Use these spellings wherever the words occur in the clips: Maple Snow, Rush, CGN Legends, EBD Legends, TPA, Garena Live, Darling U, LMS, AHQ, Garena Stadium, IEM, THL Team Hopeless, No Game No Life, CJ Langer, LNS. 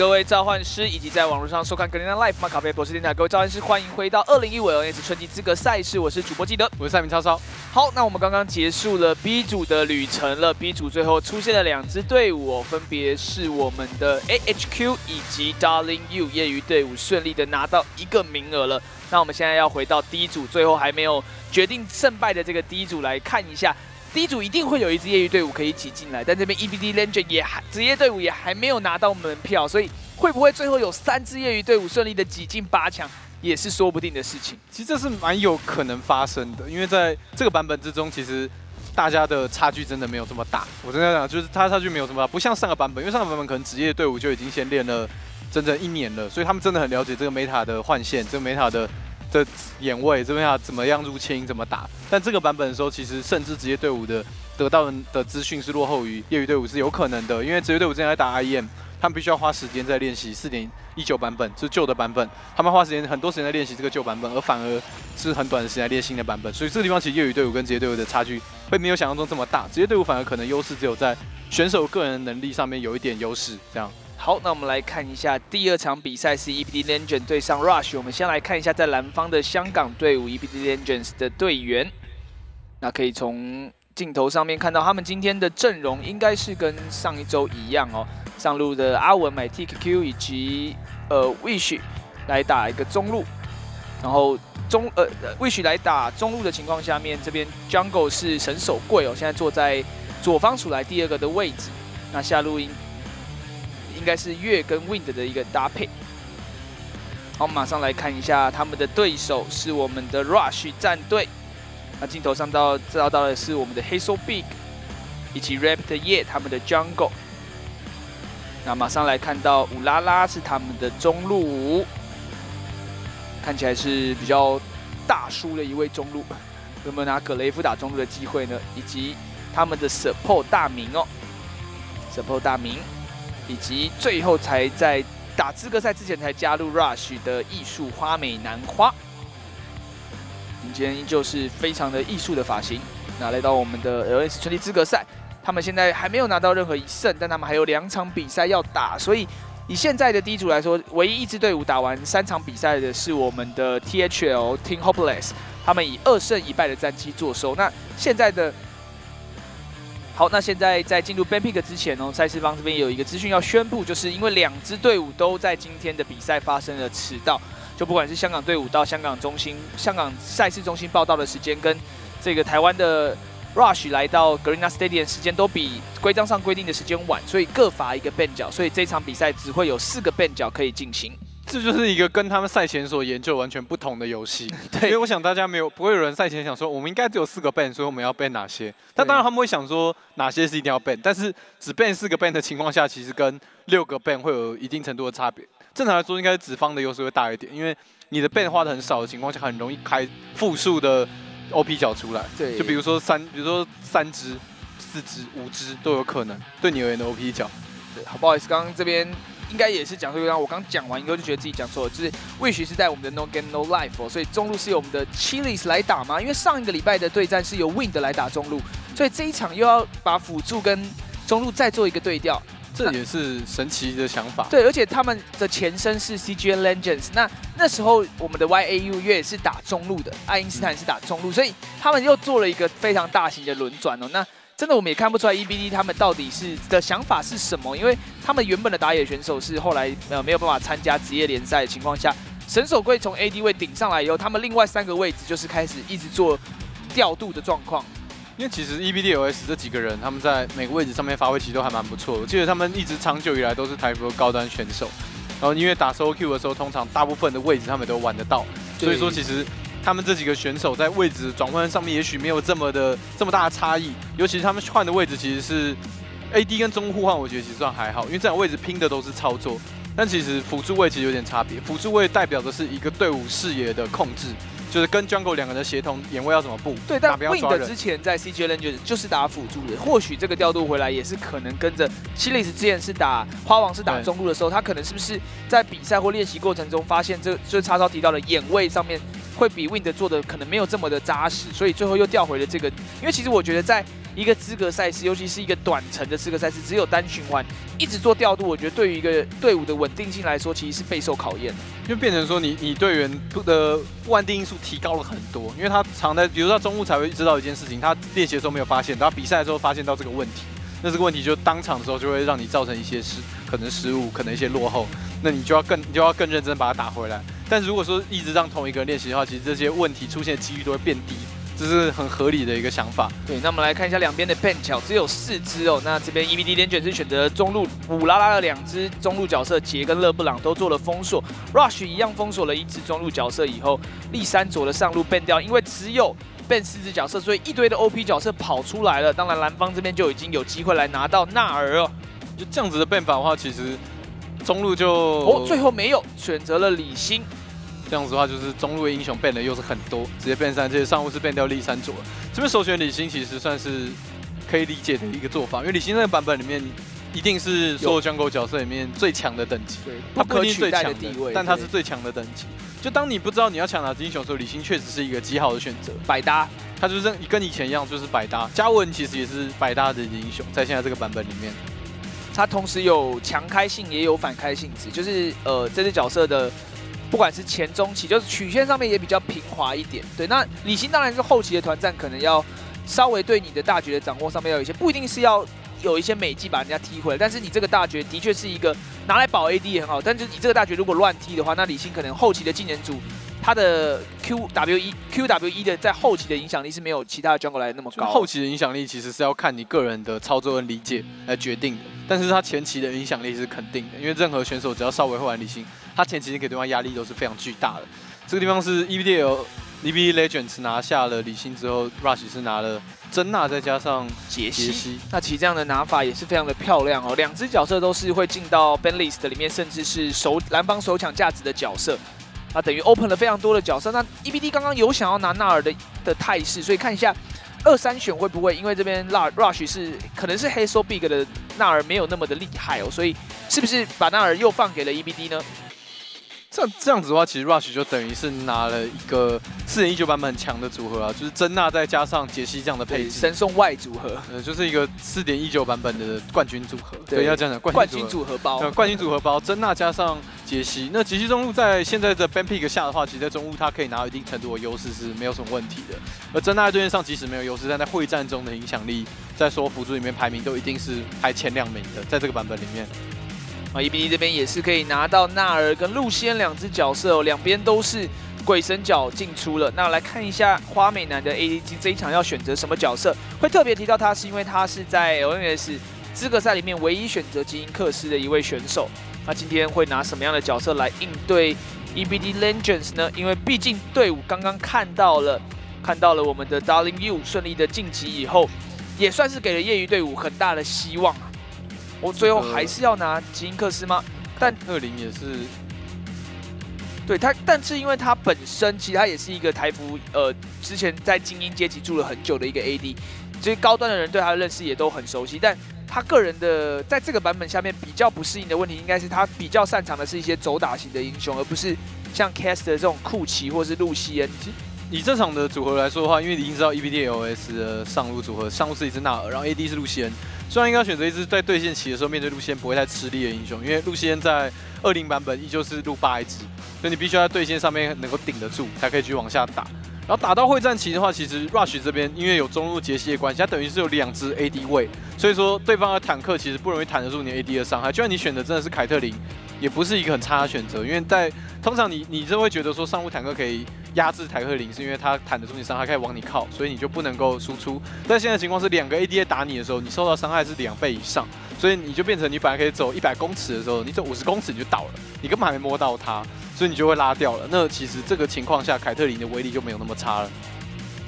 各位召唤师以及在网络上收看 Garena Live 马卡贝博士电台，各位召唤师，欢迎回到2015LNS 春季资格赛事，我是主播基德，我是赛明超超。好，那我们刚刚结束了 B 组的旅程了 ，B 组最后出现了两支队伍、哦，分别是我们的 AHQ 以及 Darling U 业余队伍，顺利的拿到一个名额了。那我们现在要回到 D 组，最后还没有决定胜败的这个 D 组来看一下。 第一组一定会有一支业余队伍可以挤进来，但这边 EBD Legends 也职业队伍也还没有拿到门票，所以会不会最后有3支业余队伍顺利的挤进8强，也是说不定的事情。其实这是蛮有可能发生的，因为在这个版本之中，其实大家的差距真的没有这么大。我真的讲，就是它差距没有这么大，不像上个版本，因为上个版本可能职业队伍就已经先练了整整1年了，所以他们真的很了解这个 meta 的换线，这个 meta 的眼位这边要怎么样入侵，怎么打？但这个版本的时候，其实甚至职业队伍得到的资讯是落后于业余队伍是有可能的，因为职业队伍之前在打 IEM， 他们必须要花时间在练习4.19版本，就是旧的版本，他们花时间很多时间在练习这个旧版本，而反而是很短的时间来练新的版本，所以这个地方其实业余队伍跟职业队伍的差距会没有想象中这么大，职业队伍反而可能优势只有在选手个人能力上面有一点优势这样。 好，那我们来看一下第2场比赛是 EBD Legends 对上 Rush。我们先来看一下在蓝方的香港队伍 EBD Legends 的队员。那可以从镜头上面看到，他们今天的阵容应该是跟上一周一样哦。上路的阿文买 TQ 以及Wish 来打一个中路，然后Wish 来打中路的情况下面，这边 Jungle 是神手贵哦，现在坐在左方数来第2个的位置。那下路应该是月跟 Wind 的一个搭配。好，马上来看一下他们的对手是我们的 Rush 战队。那镜头上照到的是我们的黑手 Big 以及 Raptor 叶他们的 Jungle。那马上来看到乌拉拉是他们的中路，看起来是比较大叔的一位中路。有没有拿葛雷夫打中路的机会呢？以及他们的 Support 大明哦 ，Support 大明。 以及最后才在打资格赛之前才加入 Rush 的艺术花美男花，你今天依旧是非常的艺术的发型。那来到我们的 LNS 春季资格赛，他们现在还没有拿到任何1胜，但他们还有2场比赛要打，所以以现在的第一组来说，唯一一支队伍打完3场比赛的是我们的 THL Team Hopeless， 他们以2胜1败的战绩坐收。那现在的。 好，那现在在进入 ban pick 之前哦，赛事方这边有一个资讯要宣布，就是因为2支队伍都在今天的比赛发生了迟到，就不管是香港队伍到香港赛事中心报道的时间，跟这个台湾的 Rush 来到 Garena Stadium 时间都比规章上规定的时间晚，所以各罚1个 ban 角，所以这场比赛只会有4个 ban 角可以进行。 这就是一个跟他们赛前所研究完全不同的游戏，因为我想大家不会有人赛前想说我们应该只有4个 ban， 所以我们要 ban 哪些？但当然他们会想说哪些是一定要 ban， 但是只 ban 4个 ban 的情况下，其实跟6个 ban 会有一定程度的差别。正常来说，应该是子方的优势会大一点，因为你的 ban 花的很少的情况下，很容易开复数的 OP 角出来。对，就比如说3只、4只、5只都有可能对你而言的 OP 角。对，好，不好意思，刚刚这边。 应该也是讲错，我刚讲完以后就觉得自己讲错了。就是Wish是在我们的 No Game No Life，、哦、所以中路是由我们的 Chili's 来打嘛？因为上一个礼拜的对战是由 Wind 来打中路，所以这一场又要把辅助跟中路再做一个对调，这也是神奇的想法。对，而且他们的前身是 CGN Legends， 那时候我们的 YAU 月是打中路的，爱因斯坦是打中路，所以他们又做了一个非常大型的轮转哦。那 真的我们也看不出来 EBD 他们到底的想法是什么，因为他们原本的打野选手是后来没有办法参加职业联赛的情况下，神手龟从 AD 位顶上来以后，他们另外3个位置就是开始一直做调度的状况。因为其实 EBD LS 这几个人他们在每个位置上面发挥其实都还蛮不错，我记得他们一直长久以来都是台服高端选手，然后因为打 solo queue 的时候，通常大部分的位置他们都玩得到，所以说其实。 他们这几个选手在位置转换上面也许没有这么大的差异，尤其是他们换的位置其实是 AD 跟中互换，我觉得其实算还好，因为这两位置拼的都是操作，但其实辅助位其实有点差别。辅助位代表的是一个队伍视野的控制，就是跟 Jungle 2个人的协同眼位要怎么布，对，但 Wind 之前在 CJ Langer 就是打辅助的，或许这个调度回来也是可能跟着 Chili's 之前是打花王是打中路的时候，他可能是不是在比赛或练习过程中发现这就是叉烧提到的眼位上面。 会比 Wind 做的可能没有这么的扎实，所以最后又调回了这个。因为其实我觉得在一个资格赛事，尤其是一个短程的资格赛事，只有单循环，一直做调度，我觉得对于一个队伍的稳定性来说，其实是备受考验的。因为变成说你队员的不安定因素提高了很多，因为他常在，比如说他中午才会知道一件事情，他练习的时候没有发现，他比赛的时候发现到这个问题。 那这个问题就当场的时候就会让你造成一些失误，可能一些落后，那你就要更认真把它打回来。但如果说一直让同一个人练习的话，其实这些问题出现的几率都会变低，这是很合理的一个想法。对，那我们来看一下两边的 bench 哦，只有4只哦。那这边 EBD Legends是选择中路武拉拉的2只中路角色杰跟勒布朗都做了封锁 ，Rush 一样封锁了1只中路角色以后，利山卓的上路 ban 掉，因为只有 ban 4只角色，所以一堆的 OP 角色跑出来了。当然，蓝方这边就已经有机会来拿到纳尔哦。就这样子的 ban 法的话，其实中路就最后没有选择了李欣。这样子的话，就是中路的英雄 ban 的又是很多，直接 ban 3，这些上路是 ban 掉利山卓。这边首选李欣其实算是可以理解的一个做法，因为李欣那个版本里面一定是所有 jungle 角色里面最强的等级，他不一定最强的地位，但他是最强的等级。 就当你不知道你要抢哪只英雄的时候，李欣确实是一个极好的选择，百搭。他就是跟以前一样，就是百搭。嘉文其实也是百搭的英雄，在现在这个版本里面，他同时有强开性也有反开性质，就是这只角色的不管是前中期，就是曲线上面也比较平滑一点。对，那李欣当然是后期的团战可能要稍微对你的大局的掌握上面要有一些，不一定是要。 有一些美技把人家踢回来，但是你这个大绝的确是一个拿来保 AD 也很好，但是你这个大绝如果乱踢的话，那李欣可能后期的技能组他的 QWE 的在后期的影响力是没有其他的 jungle 来的那么高。后期的影响力其实是要看你个人的操作跟理解来决定的，但是他前期的影响力是肯定的，因为任何选手只要稍微会玩李欣，他前期给对方压力都是非常巨大的。这个地方是 EBD Legends 拿下了李欣之后 ，Rush 是拿了。 珍娜再加上杰西，那其实这样的拿法也是非常的漂亮哦。2只角色都是会进到 ban list 里面，甚至是蓝方首抢价值的角色，那等于 open 了非常多的角色。那 EBD 刚刚有想要拿纳尔的态势，所以看一下2、3选会不会，因为这边 Rush 是可能是黑收 big 的纳尔没有那么的厉害哦，所以是不是把纳尔又放给了 EBD 呢？ 这样子的话，其实 Rush 就等于是拿了一个4019版本很强的组合啊，就是珍娜再加上杰西这样的配置，神送外组合，就是一个4.19版本的冠军组合。对，要这样讲，冠军组合包，冠军组合包，珍娜加上杰西。那杰西中路在现在的 ban pick 下的话，其实在中路他可以拿到一定程度的优势是没有什么问题的。而珍娜在对面上即使没有优势，但在会战中的影响力，在所有辅助里面排名都一定是排前2名的，在这个版本里面。 啊 ，EBD 这边也是可以拿到纳尔跟露西恩2只角色哦，两边都是鬼神角进出了。那来看一下花美男的 ADC 这一场要选择什么角色，会特别提到他是因为他是在 LMS 资格赛里面唯一选择基因克斯的一位选手。那今天会拿什么样的角色来应对 EBD Legends 呢？因为毕竟队伍刚刚看到了我们的 Darling U 顺利的晋级以后，也算是给了业余队伍很大的希望。 我最后还是要拿吉因克斯吗？但20也是，对他，但是因为他本身其实他也是一个台服，之前在精英阶级住了很久的一个 AD， 所以高端的人对他的认识也都很熟悉。但他个人的在这个版本下面比较不适应的问题，应该是他比较擅长的是一些走打型的英雄，而不是像 Caster 这种库奇或是露西恩。 以这场的组合来说的话，因为你已经知道 EBD LS 的上路组合，上路是一只纳尔，然后 AD 是露西恩。虽然应该选择一只在对线期的时候面对露西恩不会太吃力的英雄，因为露西恩在20版本依旧是路霸一只，所以你必须要在对线上面能够顶得住，才可以去往下打。然后打到会战期的话，其实 Rush 这边因为有中路杰西的关系，它等于是有2只 AD 位，所以说对方的坦克其实不容易坦得住你 AD 的伤害。就算你选的真的是凯特琳，也不是一个很差的选择，因为在通常你就会觉得说上路坦克可以。 压制凯特琳是因为他坦得住你伤害，可以往你靠，所以你就不能够输出。但现在情况是，2个 AD 打你的时候，你受到伤害是2倍以上，所以你就变成你本来可以走100公尺的时候，你走50公尺你就倒了，你根本还没摸到他，所以你就会拉掉了。那其实这个情况下，凯特琳的威力就没有那么差了。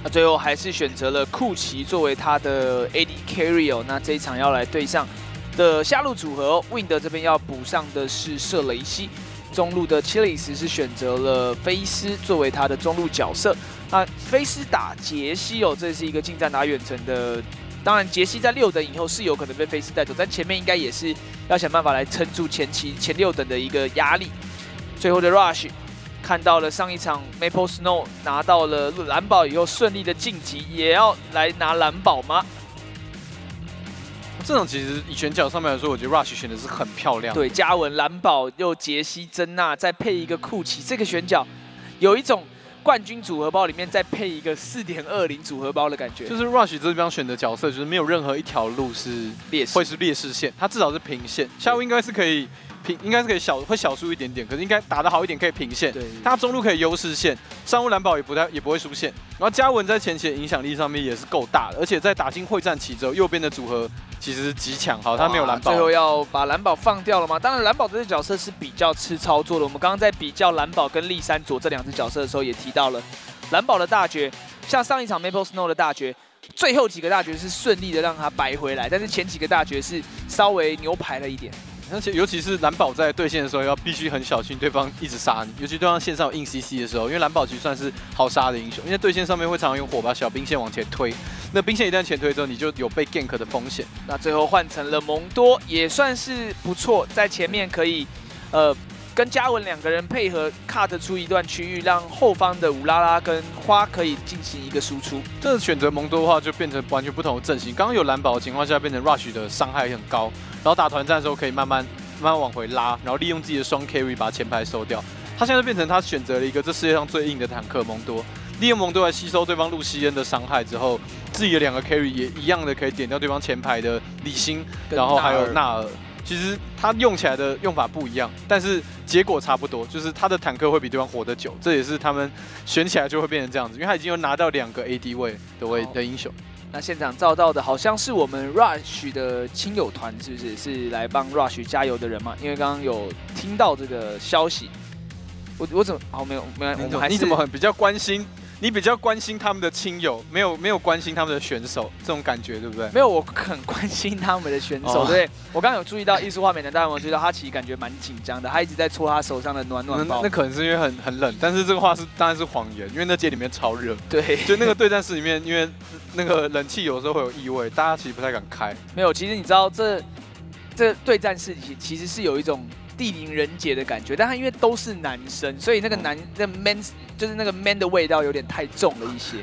那最后还是选择了库奇作为他的 AD carry 哦。那这一场要来对上的下路组合 ，Wind 这边要补上的是瑟雷西。 中路的切里斯是选择了菲斯作为他的中路角色。那菲斯打杰西哦，这是一个近战打远程的。当然，杰西在6等以后是有可能被菲斯带走，但前面应该也是要想办法来撑住前期前6等的一个压力。最后的 Rush 看到了上一场 Maple Snow 拿到了蓝宝以后顺利的晋级，也要来拿蓝宝吗？这种其实以选角上面来说，我觉得 Rush 选的是很漂亮。对，嘉文、蓝宝又杰西、珍娜，再配一个库奇，这个选角有一种冠军组合包里面再配一个 4.20 组合包的感觉。就是 Rush 这边选的角色，就是没有任何一条路是劣势，会是劣势线，它至少是平线。下路应该是可以。 应该是可以小输一点点，可是应该打得好一点，可以平线。对，他中路可以优势线，上路蓝宝也不会输线。然后嘉文在前期的影响力上面也是够大的，而且在打进会战期之后，右边的组合其实极强。好，他没有蓝宝，最后要把蓝宝放掉了吗？当然，蓝宝这个角色是比较吃操作的。我们刚刚在比较蓝宝跟立山佐这两只角色的时候，也提到了蓝宝的大绝，像上一场 Maple Snow 的大绝。 最后几个大绝是顺利的让他白回来，但是前几个大绝是稍微牛排了一点。而且尤其是蓝宝在对线的时候，要必须很小心对方一直杀你，尤其对方线上有硬 CC 的时候，因为蓝宝其实算是好杀的英雄，因为对线上面会常常用火把小兵线往前推，那兵线一旦前推之后，你就有被 gank 的风险。那最后换成了蒙多，也算是不错，在前面可以跟嘉文两个人配合 ，cut 出一段区域，让后方的乌拉拉跟花可以进行一个输出。这选择蒙多的话，就变成完全不同的阵型。刚刚有蓝宝的情况下，变成 Rush 的伤害很高，然后打团战的时候可以慢慢往回拉，然后利用自己的双 carry 把前排收掉。他现在变成他选择了一个这世界上最硬的坦克蒙多，利用蒙多来吸收对方露西恩的伤害之后，自己的两个 carry 也一样的可以点掉对方前排的李星，然后还有纳尔。 其实他用起来的用法不一样，但是结果差不多，就是他的坦克会比对方活得久，这也是他们选起来就会变成这样子，因为他已经有拿到两个 AD 位的英雄。那现场照到的好像是我们 Rush 的亲友团，是不是？是来帮 Rush 加油的人嘛？因为刚刚有听到这个消息，我怎么好、哦、没有？你怎么很比较关心？ 你比较关心他们的亲友，没有关心他们的选手，这种感觉对不对？没有，我很关心他们的选手。Oh. 对，我刚刚有注意到艺术画面的，但我觉得他其实感觉蛮紧张的，他一直在搓他手上的暖暖包。那可能是因为很冷，但是这个话是当然是谎言，因为那街里面超热。对，就那个对战室里面，因为那个冷气有时候会有异味，大家其实不太敢开。没有，其实你知道这对战室其实是有一种。 地灵人杰的感觉，但他因为都是男生，所以那个man 就是那个 man 的味道有点太重了一些。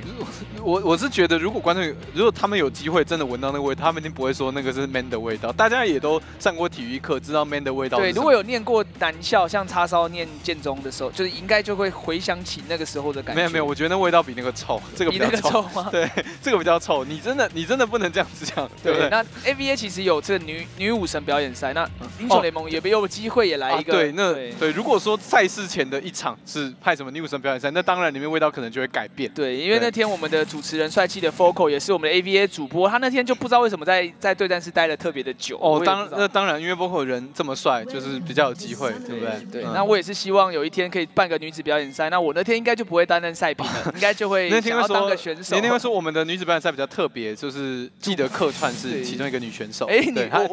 我是觉得，如果观众如果他们有机会真的闻到那个味道，他们一定不会说那个是 man 的味道。大家也都上过体育课，知道 man 的味道是什么。对，如果有念过男校，像叉烧念建中的时候，就是应该就会回想起那个时候的感觉。没有，我觉得那味道比那个臭，这个比那个臭吗？对，这个比较臭。你真的不能这样子讲，对不对？那 AVA 其实有这个女武神表演赛，那英雄联盟也没有机会。 也来一个、啊、对，那 对，如果说赛事前的一场是派什么女武神表演赛，那当然里面味道可能就会改变。对，因为那天我们的主持人帅气的 Focal 也是我们的 AVA 主播，他那天就不知道为什么在对战室待了特别的久。哦，那当然，因为 Focal 人这么帅，就是比较有机会，对不对？对。那我也是希望有一天可以办个女子表演赛，那我那天应该就不会担任赛评了，应该就会想要当个选手。那天会说我们的女子表演赛比较特别，就是记得客串是其中一个女选手。哎，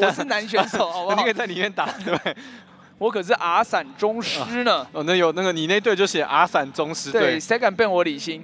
我是男选手，好不好？你可以在里面打，对。 我可是阿散宗师呢、啊！哦，那有那个你那队就写阿散宗师队。对，谁敢变我李欣？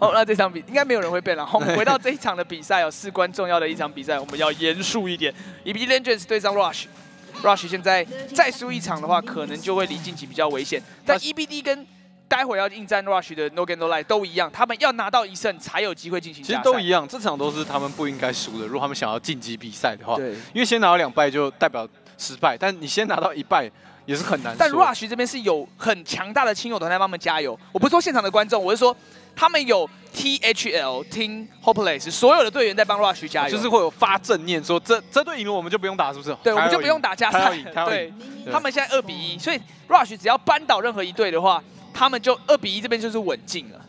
哦，那这场比应该没有人会变了。我们回到这一场的比赛哦，事关重要的一场比赛，我们要严肃一点。EBD Legends 对上 Rush，Rush 现在再输一场的话，可能就会离晋级比较危险。但 EBD 跟 待会要应战 Rush 的 No Game No Life 都一样，他们要拿到一胜才有机会进行加赛。其实都一样，这场都是他们不应该输的。如果他们想要晋级比赛的话，对，因为先拿到2败就代表失败，但你先拿到1败也是很难说。但 Rush 这边是有很强大的亲友团在帮他们加油。我不是说现场的观众，我是说他们有 THL Team Hopeless 所有的队员在帮 Rush 加油，就是会有发正念说这队赢了我们就不用打，是不是？对，我们就不用打加赛。对，他们现在2-1，所以 Rush 只要扳倒任何一队的话。 他们就2-1这边就是稳进了。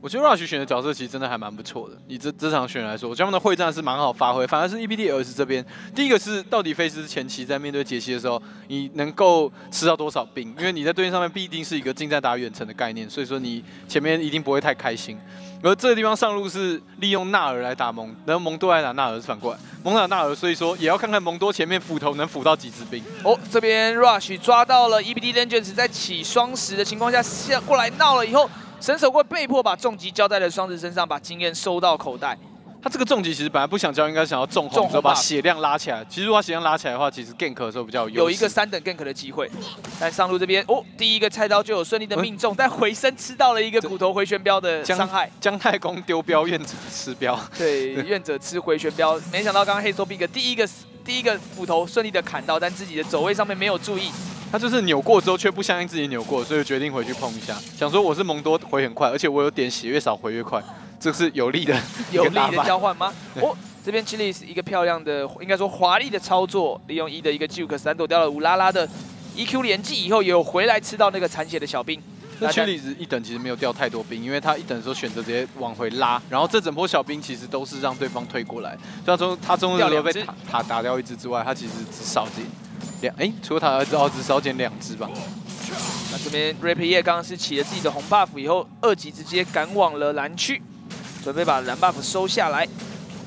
我觉得 Rush 选的角色其实真的还蛮不错的。以这场选来说，我觉得他们的会战是蛮好发挥。反而是 EBD-LS 这边，第一个是到底菲斯前期在面对杰西的时候，你能够吃到多少兵？因为你在对面上面必定是一个近战打远程的概念，所以说你前面一定不会太开心。而这个地方上路是利用纳尔来打蒙，然后蒙多来打纳尔是反过来，蒙打纳尔，所以说也要看看蒙多前面斧头能斧到几支兵。哦，这边 Rush 抓到了 EBD Legends 在起双十的情况下，下过来闹了以后，神手会被迫把重击交在了双十身上，把经验收到口袋。他这个重击其实本来不想交，应该想要重红，之后把血量拉起来。其实如果血量拉起来的话，其实 gank 的时候比较有一个3等 gank 的机会。但上路这边哦，第一个菜刀就有顺利的命中，但回身吃到了一个骨头回旋镖的伤害。姜太公丢镖，愿者吃镖。对，愿者吃回旋镖。没想到刚刚黑手 big 第一个斧头顺利的砍到，但自己的走位上面没有注意。 他就是扭过之后，却不相信自己扭过，所以决定回去碰一下，想说我是蒙多回很快，而且我有点血越少回越快，这是有力的交换吗？哦，这边 Chili's 一个漂亮的，应该说华丽的操作，利用一的一个 juke 闪躲掉了5拉拉的 EQ 连击以后，也有回来吃到那个残血的小兵。那 Chili's 一等其实没有掉太多兵，因为他一等的时候选择直接往回拉，然后这整波小兵其实都是让对方推过来，他中路被塔打掉一只之外，他其实只少进。 哎，除了他儿子奥兹少减2只吧。那这边 Rapier 刚刚是起了自己的红 buff 以后，2级直接赶往了蓝区，准备把蓝 buff 收下来。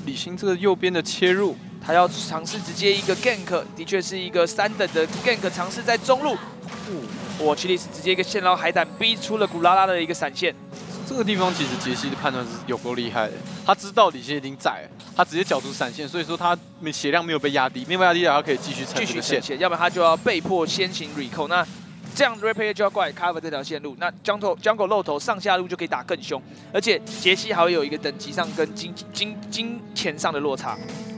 李欣这个右边的切入，他要尝试直接一个 gank， 的确是一个3等的 gank， 尝试在中路。哇 ，Chili's 直接一个线捞海胆逼出了古拉拉的一个闪现。 这个地方其实杰西的判断是有够厉害的，他知道李欣已经在了，他直接缴出闪现，所以说他血量没有被压低，没有被压低的话可以继续撑线，要不然他就要被迫先行 recall。那这样 Rapier 就要过来 cover 这条线路，那jungle露头上下路就可以打更凶，而且杰西还会有一个等级上跟金钱上的落差。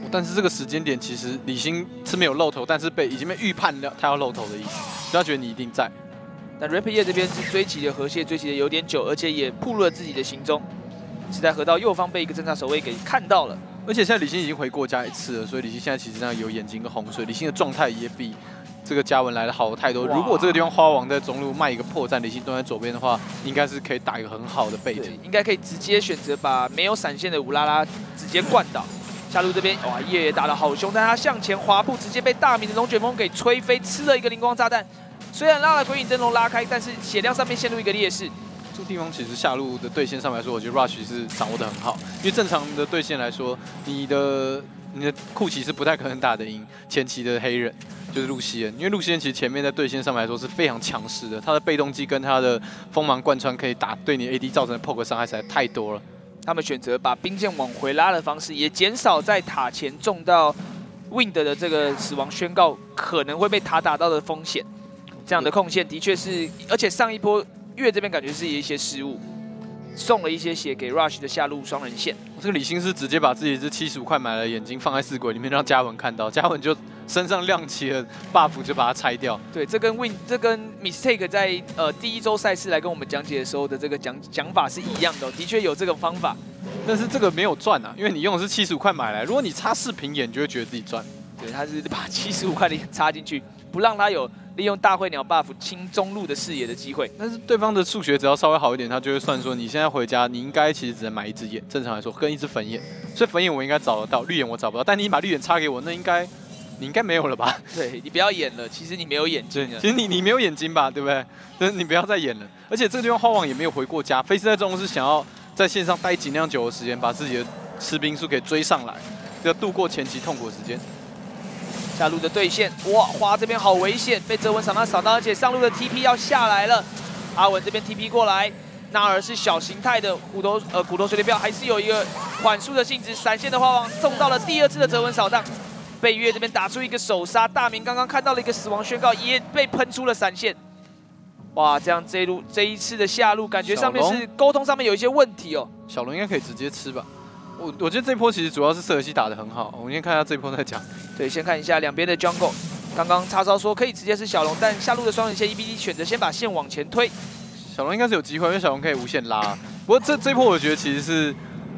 但是这个时间点其实李欣是没有露头，但是已经被预判了他要露头的意思，所以他觉得你一定在。 那 Rapier 这边是追击的河蟹，追击的有点久，而且也暴露了自己的行踪，是在河道右方被一个侦察守卫给看到了。而且现在李欣已经回过家1次了，所以李欣现在其实上有眼睛跟洪水，李欣的状态也比这个嘉文来的好太多。如果这个地方花王在中路卖一个破绽，李欣蹲在左边的话，应该是可以打一个很好的背景，应该可以直接选择把没有闪现的5拉拉直接灌倒。下路这边哇，夜也打得好凶，但他向前滑步直接被大明的龙卷风给吹飞，吃了一个灵光炸弹。 虽然拉了鬼影灯笼拉开，但是血量上面陷入一个劣势。这个地方其实下路的对线上来说，我觉得 Rush 是掌握的很好，因为正常的对线来说，你的库奇是不太可能打得赢前期的黑人，就是路西恩，因为路西恩其实前面在对线上来说是非常强势的，他的被动技跟他的锋芒贯穿可以打对你 AD 造成的 poke 伤害实在太多了。他们选择把兵线往回拉的方式，也减少在塔前中到 Wind 的这个死亡宣告可能会被塔打到的风险。 这样的控线的确是，而且上一波月这边感觉是一些失误，送了一些血给 Rush 的下路双人线。这个李欣是直接把自己这75块买的眼睛放在4轨里面，让嘉文看到，嘉文就身上亮起了 buff 就把它拆掉。对，这跟 Mistake 在第1周赛事来跟我们讲解的时候的这个讲法是一样的、哦，的确有这个方法，但是这个没有赚啊，因为你用的是75块买来，如果你插4瓶眼，你就会觉得自己赚。对，他是把75块的眼插进去，不让他有。 利用大灰鸟 buff 清中路的视野的机会，但是对方的数学只要稍微好一点，他就会算说你现在回家，你应该其实只能买1只眼，正常来说跟1只粉眼，所以粉眼我应该找得到，绿眼我找不到。但你把绿眼插给我，那你应该没有了吧？对你不要演了，其实你没有眼睛了，其实你没有眼睛吧，对不对？但你不要再演了。而且这个地方花王也没有回过家，菲斯在中路是想要在线上待尽量久的时间，把自己的吃兵数给追上来，要度过前期痛苦的时间。 下路的对线，哇，花这边好危险，被哲文扫到，而且上路的 TP 要下来了。阿文这边 TP 过来，纳尔是小形态的骨头水流镖，还是有一个缓速的性质。闪现的花王送到了第2次的哲文扫荡，被月这边打出一个首杀。大明刚刚看到了一个死亡宣告，也被喷出了闪现。哇，这样这一次的下路感觉上面是沟通上面有一些问题哦。小龙应该可以直接吃吧。 我觉得这波其实主要是瑟尔西打得很好，我们先看一下这波再讲。对，先看一下两边的 jungle。刚刚叉烧说可以直接是小龙，但下路的双人线 EBD 选择先把线往前推。小龙应该是有机会，因为小龙可以无限拉。不过这波我觉得其实是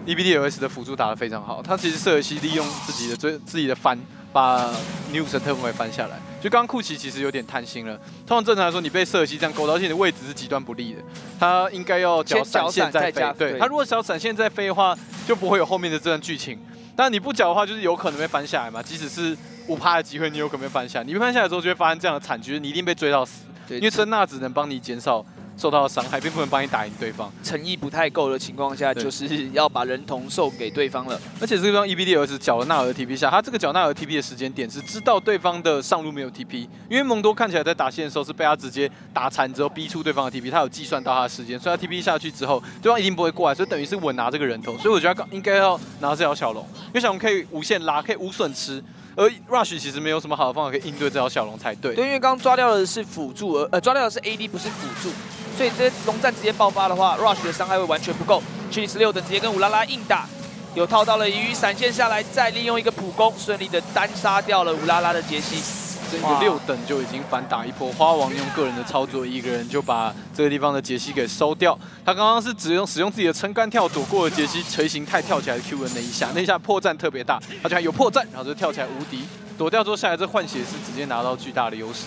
EBDLS 的辅助打得非常好，他其实瑟尔西利用自己的翻把 New 神特工给翻下来。就刚刚库奇其实有点贪心了，通常正常来说你被瑟尔西这样勾到，而且你的位置是极端不利的，他应该要脚闪现再飞。对，他如果脚闪现再飞的话。 就不会有后面的这段剧情。但你不缴的话，就是有可能被翻下来嘛。即使是5%的机会，你有可能被翻下来。你被翻下来之后，就会发生这样的惨局，你一定被追到死。因为声纳只能帮你减少受到的伤害，并不能帮你打赢对方。诚意不太够的情况下，就是要把人头送给对方了。而且这个地方 EBD 儿子缴了纳尔 TP 下，他这个缴纳尔 TP 的时间点是知道对方的上路没有 TP， 因为蒙多看起来在打线的时候是被他直接打残之后逼出对方的 TP， 他有计算到他的时间，所以他 TP 下去之后，对方一定不会过来，所以等于是稳拿这个人头。所以我觉得他应该要拿这条小龙，因为小龙可以无限拉，可以无损吃。 而 Rush 其实没有什么好的方法可以应对这条小龙才对。对，因为刚刚抓掉的是辅助，抓掉的是 AD， 不是辅助，所以这龙战直接爆发的话 ，Rush 的伤害会完全不够。16等直接跟五拉拉硬打，有套到了鱼鱼闪现下来，再利用一个普攻，顺利的单杀掉了五拉拉的杰西。 这个6等就已经反打一波，花王用个人的操作，一个人就把这个地方的杰西给收掉。他刚刚是使用自己的撑杆跳躲过了杰西锤形态跳起来的 Q 的那一下破绽特别大，而且还有破绽，然后就跳起来无敌，躲掉之后下来这换血是直接拿到巨大的优势。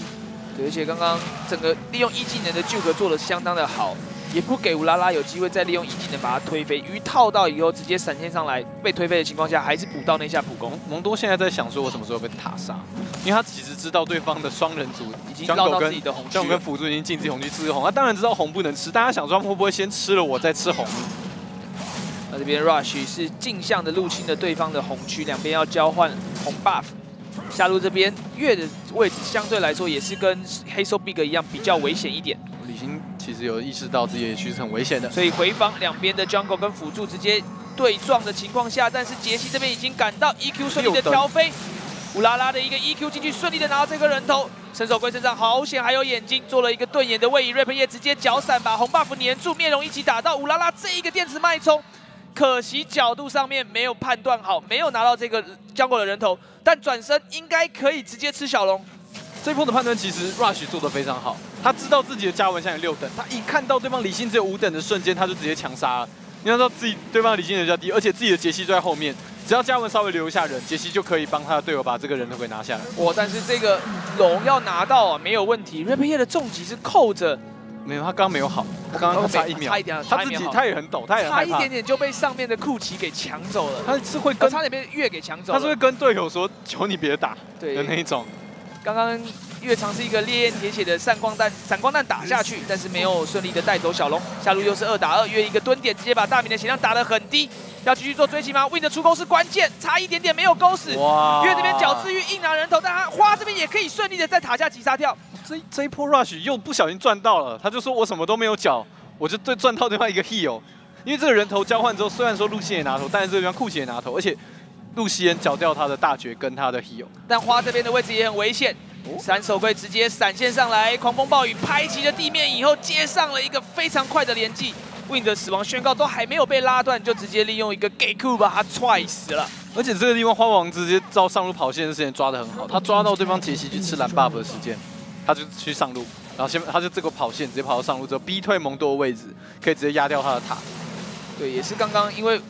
对，而且刚刚整个利用一技能的纠葛做的相当的好，也不给乌拉拉有机会再利用一技能把他推飞。鱼套到以后直接闪现上来，被推飞的情况下还是补到那下普攻。蒙多现在在想说，我什么时候被塔杀？ 因为他其实知道对方的双人组已经绕到自己的红区，跟辅助已经进自己红区吃红，他当然知道红不能吃，但他想说会不会先吃了我再吃红。那这边 Rush 是镜像的入侵了对方的红区，两边要交换红 buff。下路这边月的位置相对来说也是跟黑手 Big 一样比较危险一点。李星其实有意识到自己的区是很危险的，所以回防两边的 Jungle 跟辅助直接对撞的情况下，但是杰西这边已经赶到 EQ 顺利的挑飞。 乌拉拉的一个 EQ 进去，顺利的拿到这个人头，伸手归身上，好险还有眼睛，做了一个盾眼的位移 ，Rap 也直接脚闪把红 buff 粘住，面容一起打到乌拉拉这一个电磁脉冲，可惜角度上面没有判断好，没有拿到这个jungle的人头，但转身应该可以直接吃小龙。这一波的判断其实 Rush 做得非常好，他知道自己的嘉文现在有6等，他一看到对方李信只有5等的瞬间，他就直接强杀了。你看到自己对方李信比较低，而且自己的杰西就在后面。 只要嘉文稍微留一下人，杰西就可以帮他的队友把这个人头给拿下来。哇！但是这个龙要拿到啊，没有问题。Rap 叶的重击是扣着，没有，他刚没有好，他刚刚差一秒，他自己他也很抖，他也很害怕，差一点点就被上面的库奇给抢走了。他是会跟差点被月给抢走，他是会跟队友说求你别打的那一种。刚刚月尝试一个烈焰铁血的闪光弹打下去，但是没有顺利的带走小龙。下路又是2打2，月一个蹲点直接把大明的血量打得很低。 要继续做追击吗 ？Win 的出钩是关键，差一点点没有勾死。哇！月这边角之玉硬拿人头，但他花这边也可以顺利的在塔下击杀掉。这一波 Rush 又不小心赚到了，他就说我什么都没有缴，我就赚到对方一个 heal。因为这个人头交换之后，虽然说露西也拿头，但是这个地方库奇也拿头，而且露西也缴掉他的大绝跟他的 heal。但花这边的位置也很危险，闪手龟直接闪现上来，狂风暴雨拍击了地面以后，接上了一个非常快的连击。 Win 的死亡宣告都还没有被拉断，就直接利用一个 Gaku 把他踹死了。而且这个地方花王直接照上路跑线的时间抓得很好，他抓到对方杰西去吃蓝 buff 的时间，他就去上路，然后他就这个跑线直接跑到上路之后，逼退蒙多的位置，可以直接压掉他的塔。对，也是刚刚因为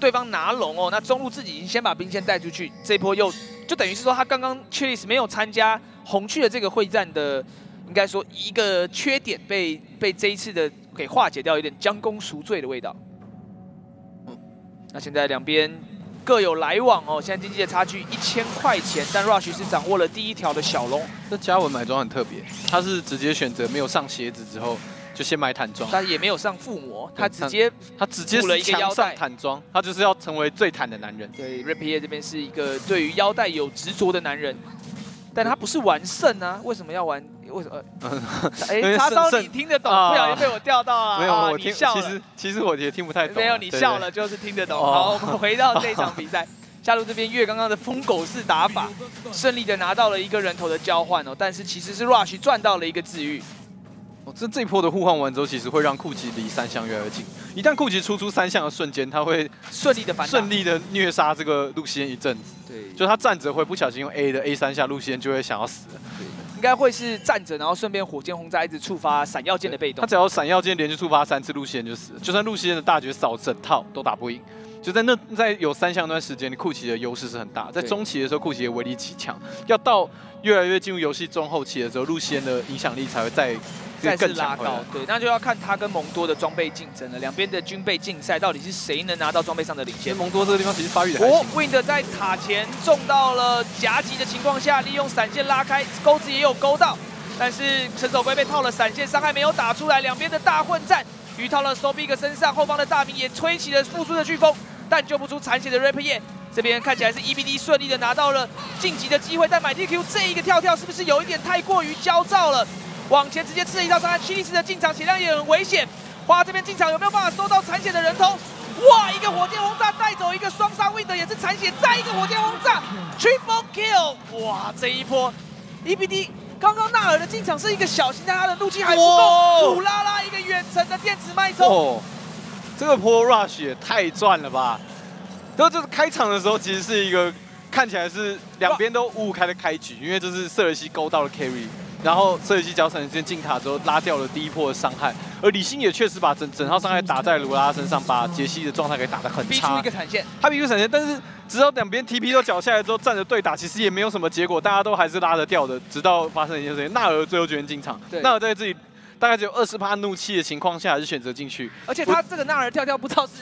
对方拿龙哦，那中路自己已经先把兵线带出去，这一波又就等于是说他刚刚确实没有参加红区的这个会战的，应该说一个缺点被这一次的。 给化解掉，有点将功赎罪的味道。那现在两边各有来往哦，现在经济的差距1000块钱，但 Rush 是掌握了第一条的小龙。这嘉文买装很特别，他是直接选择没有上鞋子之后就先买坦装，他也没有上附魔，他直接补了一个腰带坦装，他就是要成为最坦的男人。对 ，Rapier 这边是一个对于腰带有执着的男人，但他不是玩肾啊，为什么要玩？ 为什么？哎，叉烧你听得懂？不小心被我钓到啊！没有，我听。其实我也听不太懂。没有，你笑了就是听得懂。好，我们回到这场比赛，下路这边月刚刚的疯狗式打法，顺利的拿到了一个人头的交换哦，但是其实是 Rush 赚到了一个治愈。哦，这一波的互换完之后，其实会让库奇离三项越来越近。一旦库奇出3项的瞬间，他会顺利的虐杀这个路西恩一阵子。对，就他站着会不小心用 A 的 A3下，路西恩就会想要死。 应该会是站着，然后顺便火箭轰炸一直触发闪耀剑的被动。他只要闪耀剑连续触发3次，路西恩就死了。就算路西恩的大绝扫整套都打不赢，就在在有3项那段时间，库奇的优势是很大。在中期的时候，库奇的威力极强，要到越来越进入游戏中后期的时候，路西恩的影响力才会再次拉高。对，那就要看他跟蒙多的装备竞争了。两边的军备竞赛，到底是谁能拿到装备上的领先？蒙多这个地方其实发育的还行。Wind 在塔前中到了夹击的情况下，利用闪现拉开，钩子也有勾到。但是陈守圭被套了闪现，伤害没有打出来，两边的大混战，鱼套了 SoBig 身上，后方的大明也吹起了复苏的飓风，但救不出残血的 Rap 叶。这边看起来是 EBD 顺利的拿到了晋级的机会，但买 TQ 这一个跳跳是不是有一点太过于焦躁了？往前直接吃了一道伤害，Chiliz的进场血量也很危险。花这边进场有没有办法收到残血的人头？ 哇！一个火箭轰炸带走一个双杀 win 的也是残血，再一个火箭轰炸 ，triple kill！ 哇，这一波 EBD 刚刚纳尔的进场是一个小心，但他的怒气还不够，苦拉拉一个远程的电磁脉冲。哦，这个波 Rush 也太赚了吧！然后就是开场的时候，其实是一个看起来是两边都五五开的开局，因为这是瑟雷西勾到了 carry。 然后瑟雷西脚闪先进塔之后拉掉了第一波的伤害，而李信也确实把整套伤害打在卢拉身上，把杰西的状态给打得很差。他逼出闪现，但是直到两边 TP 都缴下来之后，站着对打，其实也没有什么结果，大家都还是拉得掉的。直到发生一件事情，纳尔最后决定进场，纳尔在自己大概只有20%怒气的情况下，还是选择进去。而且他这个纳尔跳跳不知道是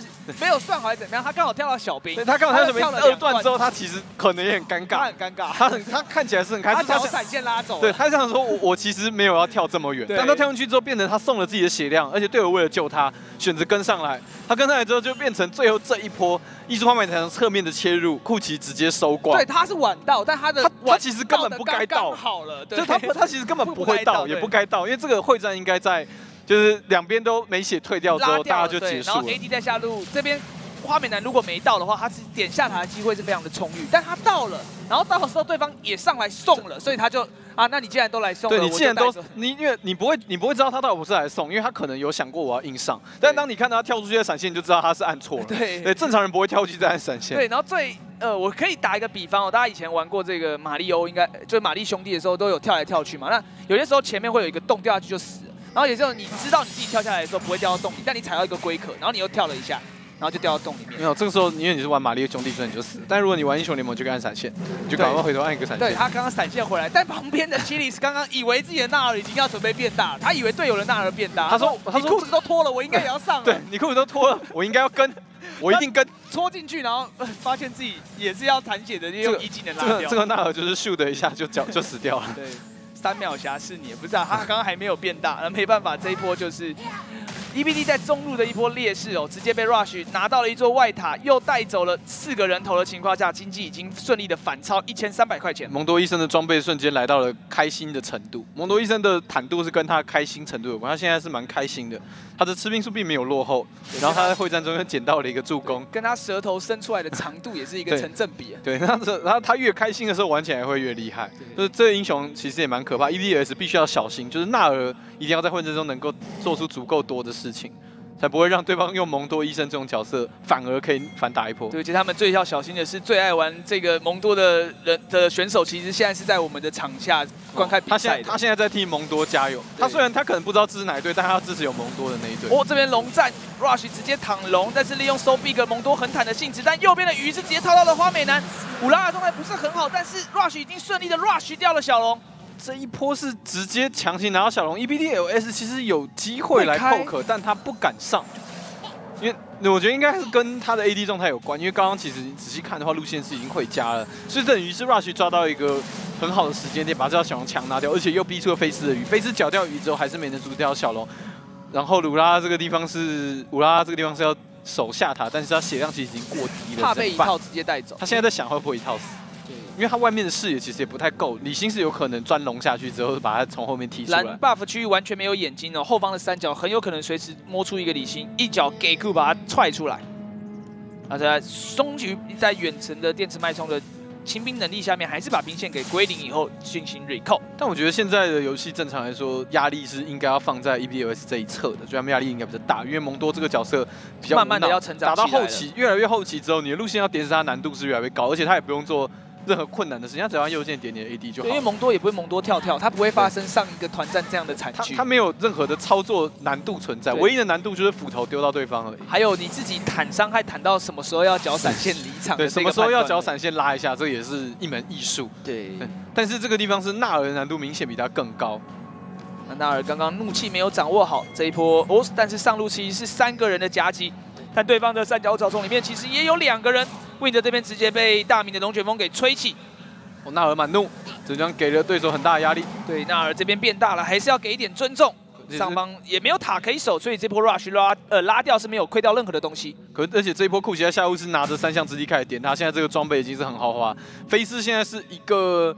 没有算好还是怎么样，他刚好跳到小兵，他刚好跳到小兵二段之后，他其实可能也很尴尬，他很尴尬，他看起来是很开心，他想闪现拉走，对他想说我其实没有要跳这么远，但他跳进去之后变成他送了自己的血量，而且队友为了救他选择跟上来，他跟上来之后就变成最后这一波艺术画面才从侧面的切入，库奇直接收光，对他是晚到，但他其实根本不该到，好了，就他其实根本不会到，也不该到，因为这个会战应该在。 就是两边都没血退掉之后，大家就结束了。然后 AD 在下路这边，花美男如果没到的话，他是点下塔的机会是非常的充裕。但他到了，然后到的时候对方也上来送了，所以他就啊，那你既然都来送了，对你既然都你因为你不会知道他到底不是来送，因为他可能有想过我要硬上。但当你看到他跳出去的闪现，你就知道他是按错了。对，正常人不会跳出去再按闪现。对，然后最。 我可以打一个比方哦，大家以前玩过这个玛丽欧，应该就是玛丽兄弟的时候都有跳来跳去嘛。那有些时候前面会有一个洞掉下去就死了，然后有时候你知道你自己跳下来的时候不会掉到洞里，但你踩到一个龟壳，然后你又跳了一下，然后就掉到洞里面。没有，这个时候因为你是玩玛丽兄弟，所以你就死。但如果你玩英雄联盟，就可以按闪现，你就赶快回头按一个闪现。对他刚刚闪现回来，但旁边的Chiliz刚刚以为自己的纳尔已经要准备变大，他以为队友的纳尔变大，他说裤子都脱了，我应该也要上了。对你裤子都脱了，我应该要跟。我一定跟戳进去，然后发现自己也是要残血的，用一技能拉掉。这个纳尔就是咻的一下就死掉了。对，3秒侠是你，不是啊？他刚刚还没有变大，那没办法，这一波就是 EBD 在中路的一波劣势哦，直接被 Rush 拿到了一座外塔，又带走了4个人头的情况下，经济已经顺利的反超1300块钱。蒙多医生的装备瞬间来到了开心的程度。蒙多医生的坦度是跟他开心程度有关，他现在是蛮开心的。 他的吃兵数并没有落后，然后他在会战中又捡到了一个助攻，跟他舌头伸出来的长度也是一个成正比。对，然后他越开心的时候玩起来会越厉害。就是这个英雄其实也蛮可怕 ，EDS 必须要小心，就是纳尔一定要在混战中能够做出足够多的事情，才不会让对方用蒙多医生这种角色反而可以反打一波。对，其实他们最要小心的是，最爱玩这个蒙多的人的选手，其实现在是在我们的场下。 观看比赛，他现在在替蒙多加油。他虽然他可能不知道支持哪一队，但他要支持有蒙多的那一队。哦，这边龙战 ，Rush 直接躺龙，但是利用SoBig蒙多横坦的性质，但右边的鱼是直接套到了花美男。武拉的状态不是很好，但是 Rush 已经顺利的 Rush 掉了小龙。这一波是直接强行拿到小龙 ，EBDLS 其实有机会来 poke， 但他不敢上，因为。 我觉得应该是跟他的 AD 状态有关，因为刚刚其实你仔细看的话，路线是已经回家了，所以等于是 Rush 抓到一个很好的时间点，把这条小龙强拿掉，而且又逼出了菲斯的鱼，菲斯绞掉鱼之后还是没能阻掉小龙。然后鲁拉这个地方是要守下塔，但是他血量其实已经过低了，怕被一套直接带走。他现在在想会不会一套死。 因为他外面的视野其实也不太够，李信是有可能钻龙下去之后把他从后面踢出来。蓝 buff 区域完全没有眼睛哦，后方的三角很有可能随时摸出一个李信，一脚给库把他踹出来。而且松菊在远程的电磁脉冲的清兵能力下面，还是把兵线给归零以后进行 recall。但我觉得现在的游戏正常来说，压力是应该要放在 EBDLS 这一侧的，所以他们压力应该比较大，因为蒙多这个角色比较慢慢的要成长，打到后期越来越后期之后，你的路线要点死他难度是越来越高，而且他也不用做。 任何困难的事情，他只要右键点点 AD 就好。因为蒙多也不会蒙多跳跳，他不会发生上一个团战这样的惨剧。他没有任何的操作难度存在，唯一的难度就是斧头丢到对方而已。还有你自己坦伤害坦到什么时候要脚闪现离场？对，什么时候要脚闪现拉一下，这也是一门艺术。对，但是这个地方是纳尔难度明显比他更高。那纳尔刚刚怒气没有掌握好这一波哦，但是上路其实是3个人的夹击，但对方的三角草丛里面其实也有2个人。 Win 这边直接被大明的龙卷风给吹起，纳尔满怒，这将给了对手很大的压力。对，纳尔这边变大了，还是要给一点尊重。 上方也没有塔可以守，所以这波 rush 拉掉是没有亏掉任何的东西。而且这一波酷奇在下路是拿着三项之力开始点他，现在这个装备已经是很豪华。菲斯现在是一个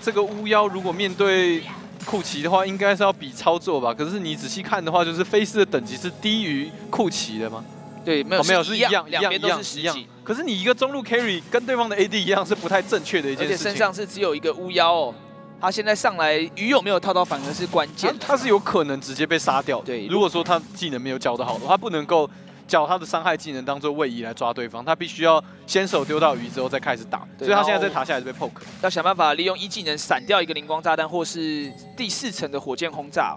这个巫妖，如果面对酷奇的话，应该是要比操作吧。可是你仔细看的话，就是菲斯的等级是低于酷奇的吗？对，没有、哦、没有是一样，两边都是十级。可是你一个中路 carry 跟对方的 AD 一样是不太正确的一件事情。而且身上是只有一个巫妖哦。 他现在上来鱼有没有套到，反而是关键。他是有可能直接被杀掉。对，如果说他技能没有教的好，他不能够教他的伤害技能当做位移来抓对方，他必须要先手丢到鱼之后再开始打。所以他现在在塔下也是被 poke， 要想办法利用一技能闪掉一个灵光炸弹，或是第四层的火箭轰炸。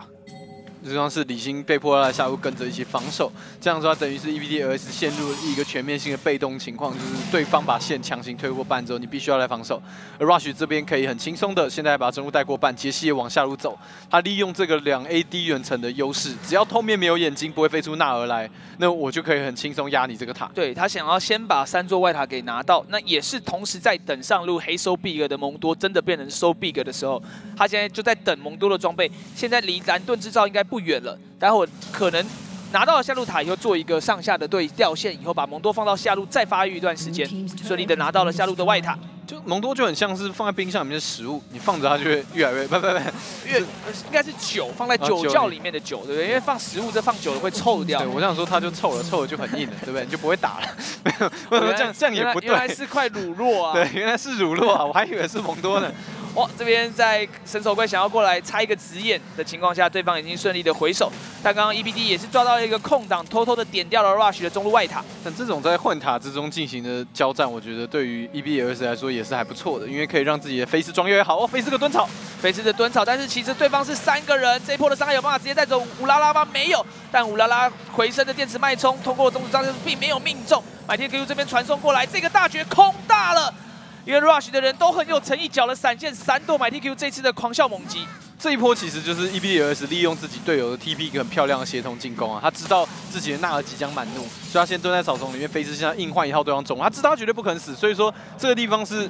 就像是李欣被迫在下路跟着一起防守，这样说等于是 EBD LS 陷入一个全面性的被动情况，就是对方把线强行推过半之后，你必须要来防守。而 Rush 这边可以很轻松的，现在把中路带过半，杰西也往下路走，他利用这个两 AD 远程的优势，只要后面没有眼睛，不会飞出纳尔来，那我就可以很轻松压你这个塔。对他想要先把三座外塔给拿到，那也是同时在等上路黑收 big 的蒙多真的变成收 big 的时候，他现在就在等蒙多的装备，现在离蓝盾制造应该。 不远了，待会可能拿到了下路塔以后，做一个上下的对调线，以后把蒙多放到下路再发育一段时间，顺利的拿到了下路的外塔。就蒙多就很像是放在冰箱里面的食物，你放着它就会越来越应该是酒，放在酒窖里面的酒，对不对？因为放食物这放久了会臭掉。对，我想说它就臭了，臭了就很硬了，对不对？你就不会打了。没有，我说这样也不对。原来是块乳酪啊！对，原来是乳酪啊！我还以为是蒙多呢。哇，这边在神手龟想要过来拆一个直眼的情况下，对方已经顺利的回手。但刚刚 EBD 也是抓到一个空档，偷偷的点掉了 Rush 的中路外塔。但这种在换塔之中进行的交战，我觉得对于 EBD LS 来说也是还不错的，因为可以让自己的菲斯装越来越好。哦，菲斯个蹲草，菲斯的蹲草，但是其实对方是三个人，这一波的伤害有办法直接带走乌拉拉吗？没有，但乌拉拉回身的电磁脉冲通过中路障并没有命中。满天 Q 这边传送过来，这个大绝空大了。 因为 Rush 的人都很有诚意，脚的闪现闪躲买 TQ 这次的狂笑猛击。这一波其实就是 EBD LS 利用自己队友的 TP 一个很漂亮的协同进攻啊，他知道自己的纳尔即将满怒，所以他先蹲在草丛里面，飞之现在硬换一号对方中，他知道他绝对不肯死，所以说这个地方是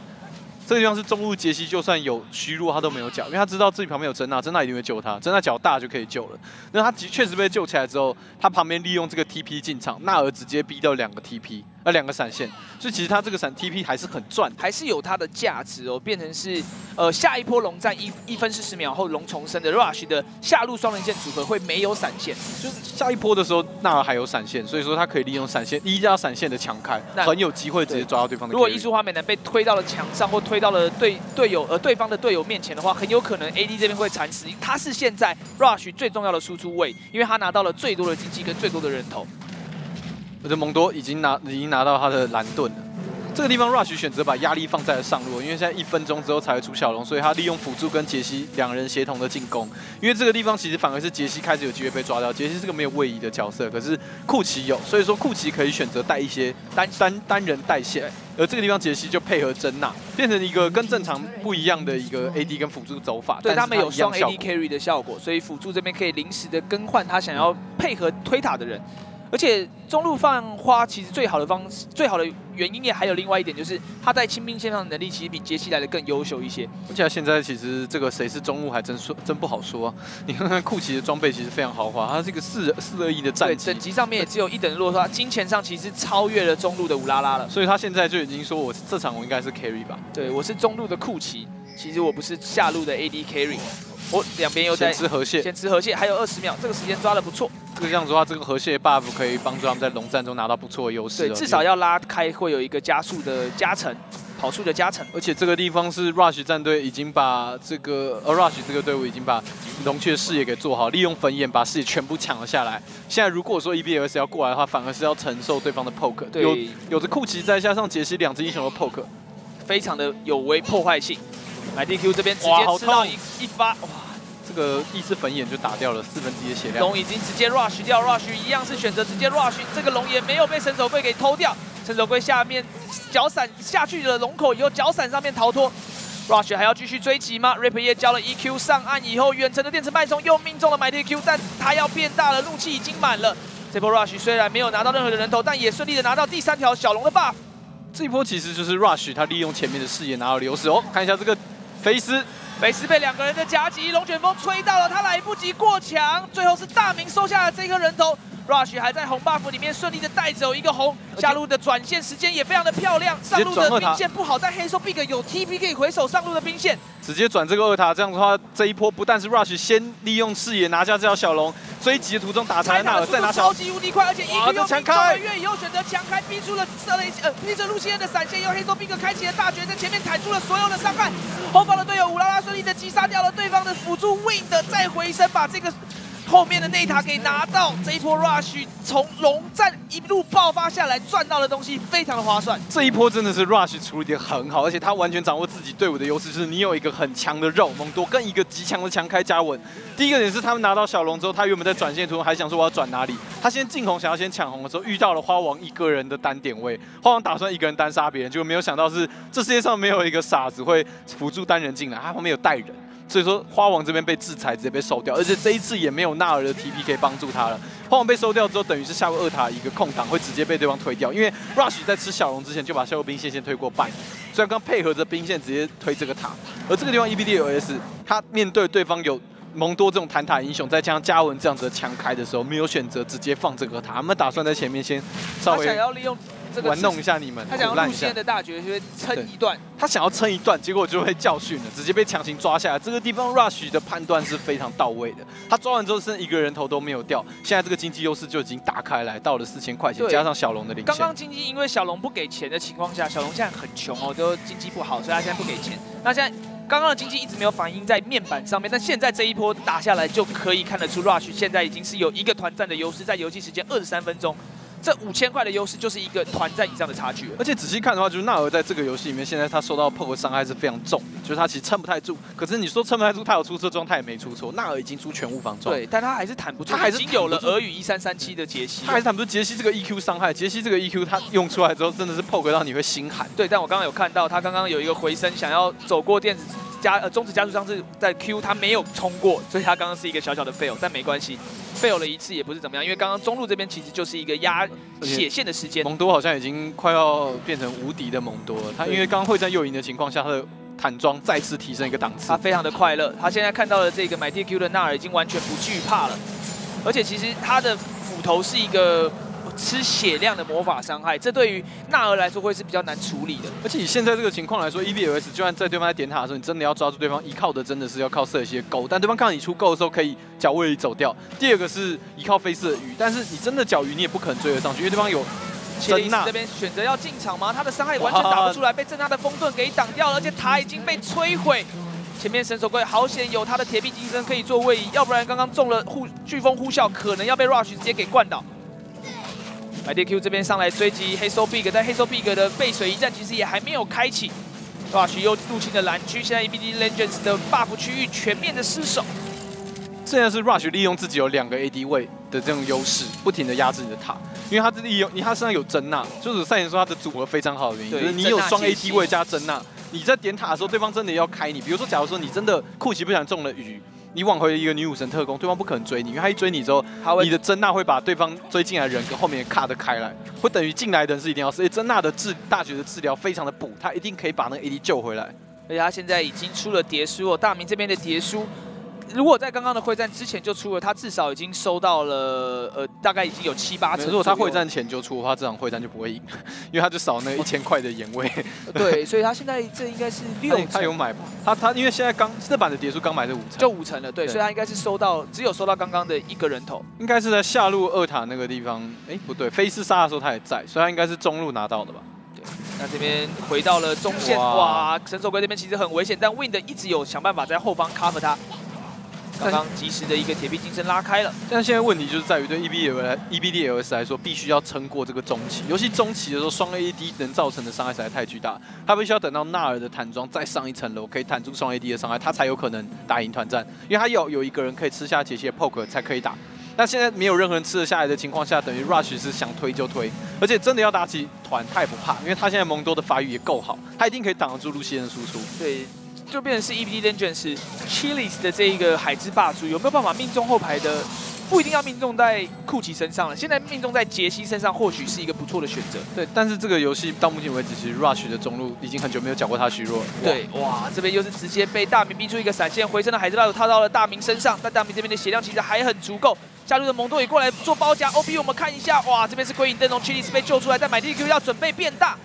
中路杰西就算有虚弱他都没有脚，因为他知道自己旁边有珍娜，珍娜一定会救他，珍娜脚大就可以救了。那他确实被救起来之后，他旁边利用这个 TP 进场，纳尔直接逼掉两个 TP。 两个闪现，所以其实他这个闪 TP 还是很赚，还是有它的价值哦。变成是下一波龙战1分40秒后龙重生的 Rush 的下路双人线组合会没有闪现，就是下一波的时候纳尔还有闪现，所以说他可以利用闪现闪现的强开，很有机会直接抓到对方的。如果艺术花美男被推到了墙上或推到了对方的队友面前的话，很有可能 AD 这边会惨死。他是现在 Rush 最重要的输出位，因为他拿到了最多的经济跟最多的人头。 我的蒙多已经拿到他的蓝盾了。这个地方 Rush 选择把压力放在了上路，因为现在1分钟之后才会出小龙，所以他利用辅助跟杰西两人协同的进攻。因为这个地方其实反而是杰西开始有机会被抓掉，杰西是个没有位移的角色，可是库奇有，所以说库奇可以选择带一些单人带线。 而这个地方杰西就配合珍娜，变成一个跟正常不一样的一个 AD 跟辅助走法。对他们有双 AD carry 的效果，所以辅助这边可以临时的更换他想要配合推塔的人。 而且中路放花其实最好的原因也还有另外一点，就是他在清兵线上的能力其实比杰西来的更优秀一些。而且现在其实这个谁是中路还真不好说、啊。你看看库奇的装备其实非常豪华，他是一个421的战绩，对，等级上面也只有一等落差，金钱上其实超越了中路的乌拉拉了。所以他现在就已经说我这场我应该是 carry 吧？对，我是中路的库奇，其实我不是下路的 AD carry。 哦，两边又在先吃河蟹，还有20秒，这个时间抓得不错。这个样子的话，这个河蟹 buff 可以帮助他们在龙战中拿到不错的优势。对，至少要拉开会有一个加速的加成，跑速的加成。而且这个地方是 Rush 战队已经把这个Rush 这个队伍已经把龙雀视野给做好，利用粉眼把视野全部抢了下来。现在如果说 EBD LS 要过来的话，反而是要承受对方的 poke， 有着库奇再加上杰西两只英雄的 poke， 非常的有违破坏性。 来 DQ 这边直接吃到一发，哇！这个一只粉眼就打掉了1/4的血量。龙已经直接 rush 掉 ，rush 一样是选择直接 rush， 这个龙也没有被神手龟给偷掉。神手龟下面脚闪下去了龙口以后，脚闪上面逃脱。rush 还要继续追击吗 ？Rip 也交了 EQ 上岸以后，远程的电磁脉冲又命中了买 DQ， 但他要变大了，怒气已经满了。这波 rush 虽然没有拿到任何的人头，但也顺利的拿到第3条小龙的 buff。这一波其实就是 rush 他利用前面的视野拿到流失哦，看一下这个。菲斯，菲斯被两个人的夹击，龙卷风吹到了，他来不及过墙，最后是大明收下了这颗人头。 Rush 还在红 buff 里面顺利的带走一个红，下路的转线时间也非常的漂亮，上路的兵线不好，但黑手 Big 有 TP 可以回手上路的兵线，直接转这个二塔，这样的话这一波不但是 Rush 先利用视野拿下这条小龙，追击的途中打残纳尔，再拿小，超级无敌快，而且一个又强开，越以后选择强开，逼出了逼着路线的闪现，由黑手 Big 开启了大绝，在前面砍出了所有的伤害，后方的队友五拉拉顺利的击杀掉了对方的辅助 Wind， 再回身把这个。 后面的内塔给拿到，这一波 Rush 从龙战一路爆发下来，赚到的东西非常的划算。这一波真的是 Rush 处理得很好，而且他完全掌握自己队伍的优势，就是你有一个很强的肉蒙多跟一个极强的强开加稳。第一个点是他们拿到小龙之后，他原本在转线途中还想说我要转哪里，他先进红想要先抢红的时候，遇到了花王一个人的单点位，花王打算一个人单杀别人，结果没有想到是这世界上没有一个傻子会辅助单人进来，他旁边有带人。 所以说花王这边被制裁，直接被收掉，而且这一次也没有纳尔的 TP 可以帮助他了。花王被收掉之后，等于是下路二塔一个空档，会直接被对方推掉，因为 Rush 在吃小龙之前就把下路兵线先推过半，所以刚配合着兵线直接推这个塔。而这个地方 EBD 有 S， 他面对对方有蒙多这种弹塔英雄，再加上嘉文这样子的强开的时候，没有选择直接放这个塔，他们打算在前面先稍微。 玩弄一下你们，他想要路线的大绝学撑一段，他想要撑一段，结果就被教训了，直接被强行抓下来。这个地方 Rush 的判断是非常到位的，他抓完之后剩一个人头都没有掉，现在这个经济优势就已经打开来，到了4000块钱，加上小龙的领先。刚刚经济因为小龙不给钱的情况下，小龙现在很穷哦，都经济不好，所以他现在不给钱。那现在刚刚的经济一直没有反映在面板上面，但现在这一波打下来就可以看得出 Rush 现在已经是有一个团战的优势，在游戏时间23分钟。 这5000块的优势就是一个团战以上的差距，而且仔细看的话，就是纳尔在这个游戏里面，现在他受到poke的伤害是非常重的，就是他其实撑不太住。可是你说撑不太住，他有出车装，他也没出错。纳尔已经出全无防装，对，但他还是坦不住，他还是已经有了俄语1337的杰西，他还是坦不住杰西这个 EQ 伤害，杰西这个 EQ 他用出来之后真的是poke到你会心寒。对，但我刚刚有看到他刚刚有一个回身，想要走过电子加中指加速上是在 Q， 他没有冲过，所以他刚刚是一个小小的 fail， 但没关系。 fail 了一次也不是怎么样，因为刚刚中路这边其实就是一个压血线的时间。蒙多好像已经快要变成无敌的蒙多了，他因为刚刚会在右营的情况下，他的坦装再次提升一个档次。他非常的快乐，他现在看到了这个买 TQ 的纳尔已经完全不惧怕了，而且其实他的斧头是一个。 吃血量的魔法伤害，这对于纳尔来说会是比较难处理的。而且以现在这个情况来说 ，EBLS 就算在对方在点塔的时候，你真的要抓住对方，依靠的真的是要靠射血勾。但对方看到你出勾的时候，可以脚位移走掉。第二个是依靠飞射的鱼，但是你真的脚鱼你也不可能追得上去，因为对方有。 真纳这边选择要进场吗？他的伤害完全打不出来，被正纳的风盾给挡掉了，而且塔已经被摧毁。 前面神手龟好险有他的铁臂金身可以做位移，要不然刚刚中了飓风呼啸，可能要被 Rush 直接给灌倒。 IDQ 这边上来追击黑手 Big， 但黑手 Big 的背水一战其实也还没有开启。Rush 又入侵了蓝区，现在 EBD Legends 的 buff 区域全面的失守。现在是 Rush 利用自己有2个 AD 位的这种优势，不停的压制你的塔，因为他利用他身上有珍娜，就是赛前说他的组合非常好的原因，就是你有双 AD 位加珍娜，你在点塔的时候对方真的要开你，比如说假如说你真的库奇不想中了鱼。 你往回一个女武神特工，对方不可能追你，因为他一追你之后，你的珍娜会把对方追进来的人跟后面卡得开来，会等于进来的人是一定要死。珍娜的大绝的治疗非常的补，他一定可以把那个 AD 救回来。而且他现在已经出了叠书哦，大明这边的叠书，如果在刚刚的会战之前就出了，他至少已经收到了大概已经有7、8成。如果他会战前就出的话，这场会战就不会赢，因为他就少那1000块的眼位。对，所以他现在这应该是6成。他有买吧？ 他因为现在刚这版的叠数刚买的5成，就5成了，对，所以他应该是收到只有收到刚刚的一个人头，应该是在下路二塔那个地方，哎不对，菲斯杀的时候他也在，所以他应该是中路拿到的吧？对，那这边回到了中线，哇，神手龟这边其实很危险，但 Wind 一直有想办法在后方 cover 他，刚刚及时的一个铁臂金身拉开了，但现在问题就是在于对 EBDLS 来说，必须要撑过这个中期，尤其中期的时候，双 AD 能造成的伤害实在太巨大，他必须要等到纳尔的坦装再上一层楼，可以坦住双 AD 的伤害，他才有可能打赢团战，因为他要有一个人可以吃下杰西的 poke 才可以打。那现在没有任何人吃得下来的情况下，等于 Rush 是想推就推，而且真的要打起团，他也不怕，因为他现在蒙多的发育也够好，他一定可以挡得住路西恩的输出。对。 就变成是 EBD Legends Chili's 的这一个海之霸主有没有办法命中后排的不一定要命中在库奇身上了，现在命中在杰西身上或许是一个不错的选择。对，但是这个游戏到目前为止，其实 Rush 的中路已经很久没有讲过他虚弱了。对，哇，这边又是直接被大明逼出一个闪现，回身的海之大手踏到了大明身上，但大明这边的血量其实还很足够。 加入的蒙多也过来做包夹 ，OP 我们看一下，哇，这边是鬼影灯笼 ，Chili's 被救出来，但买 DQ 要准备变大，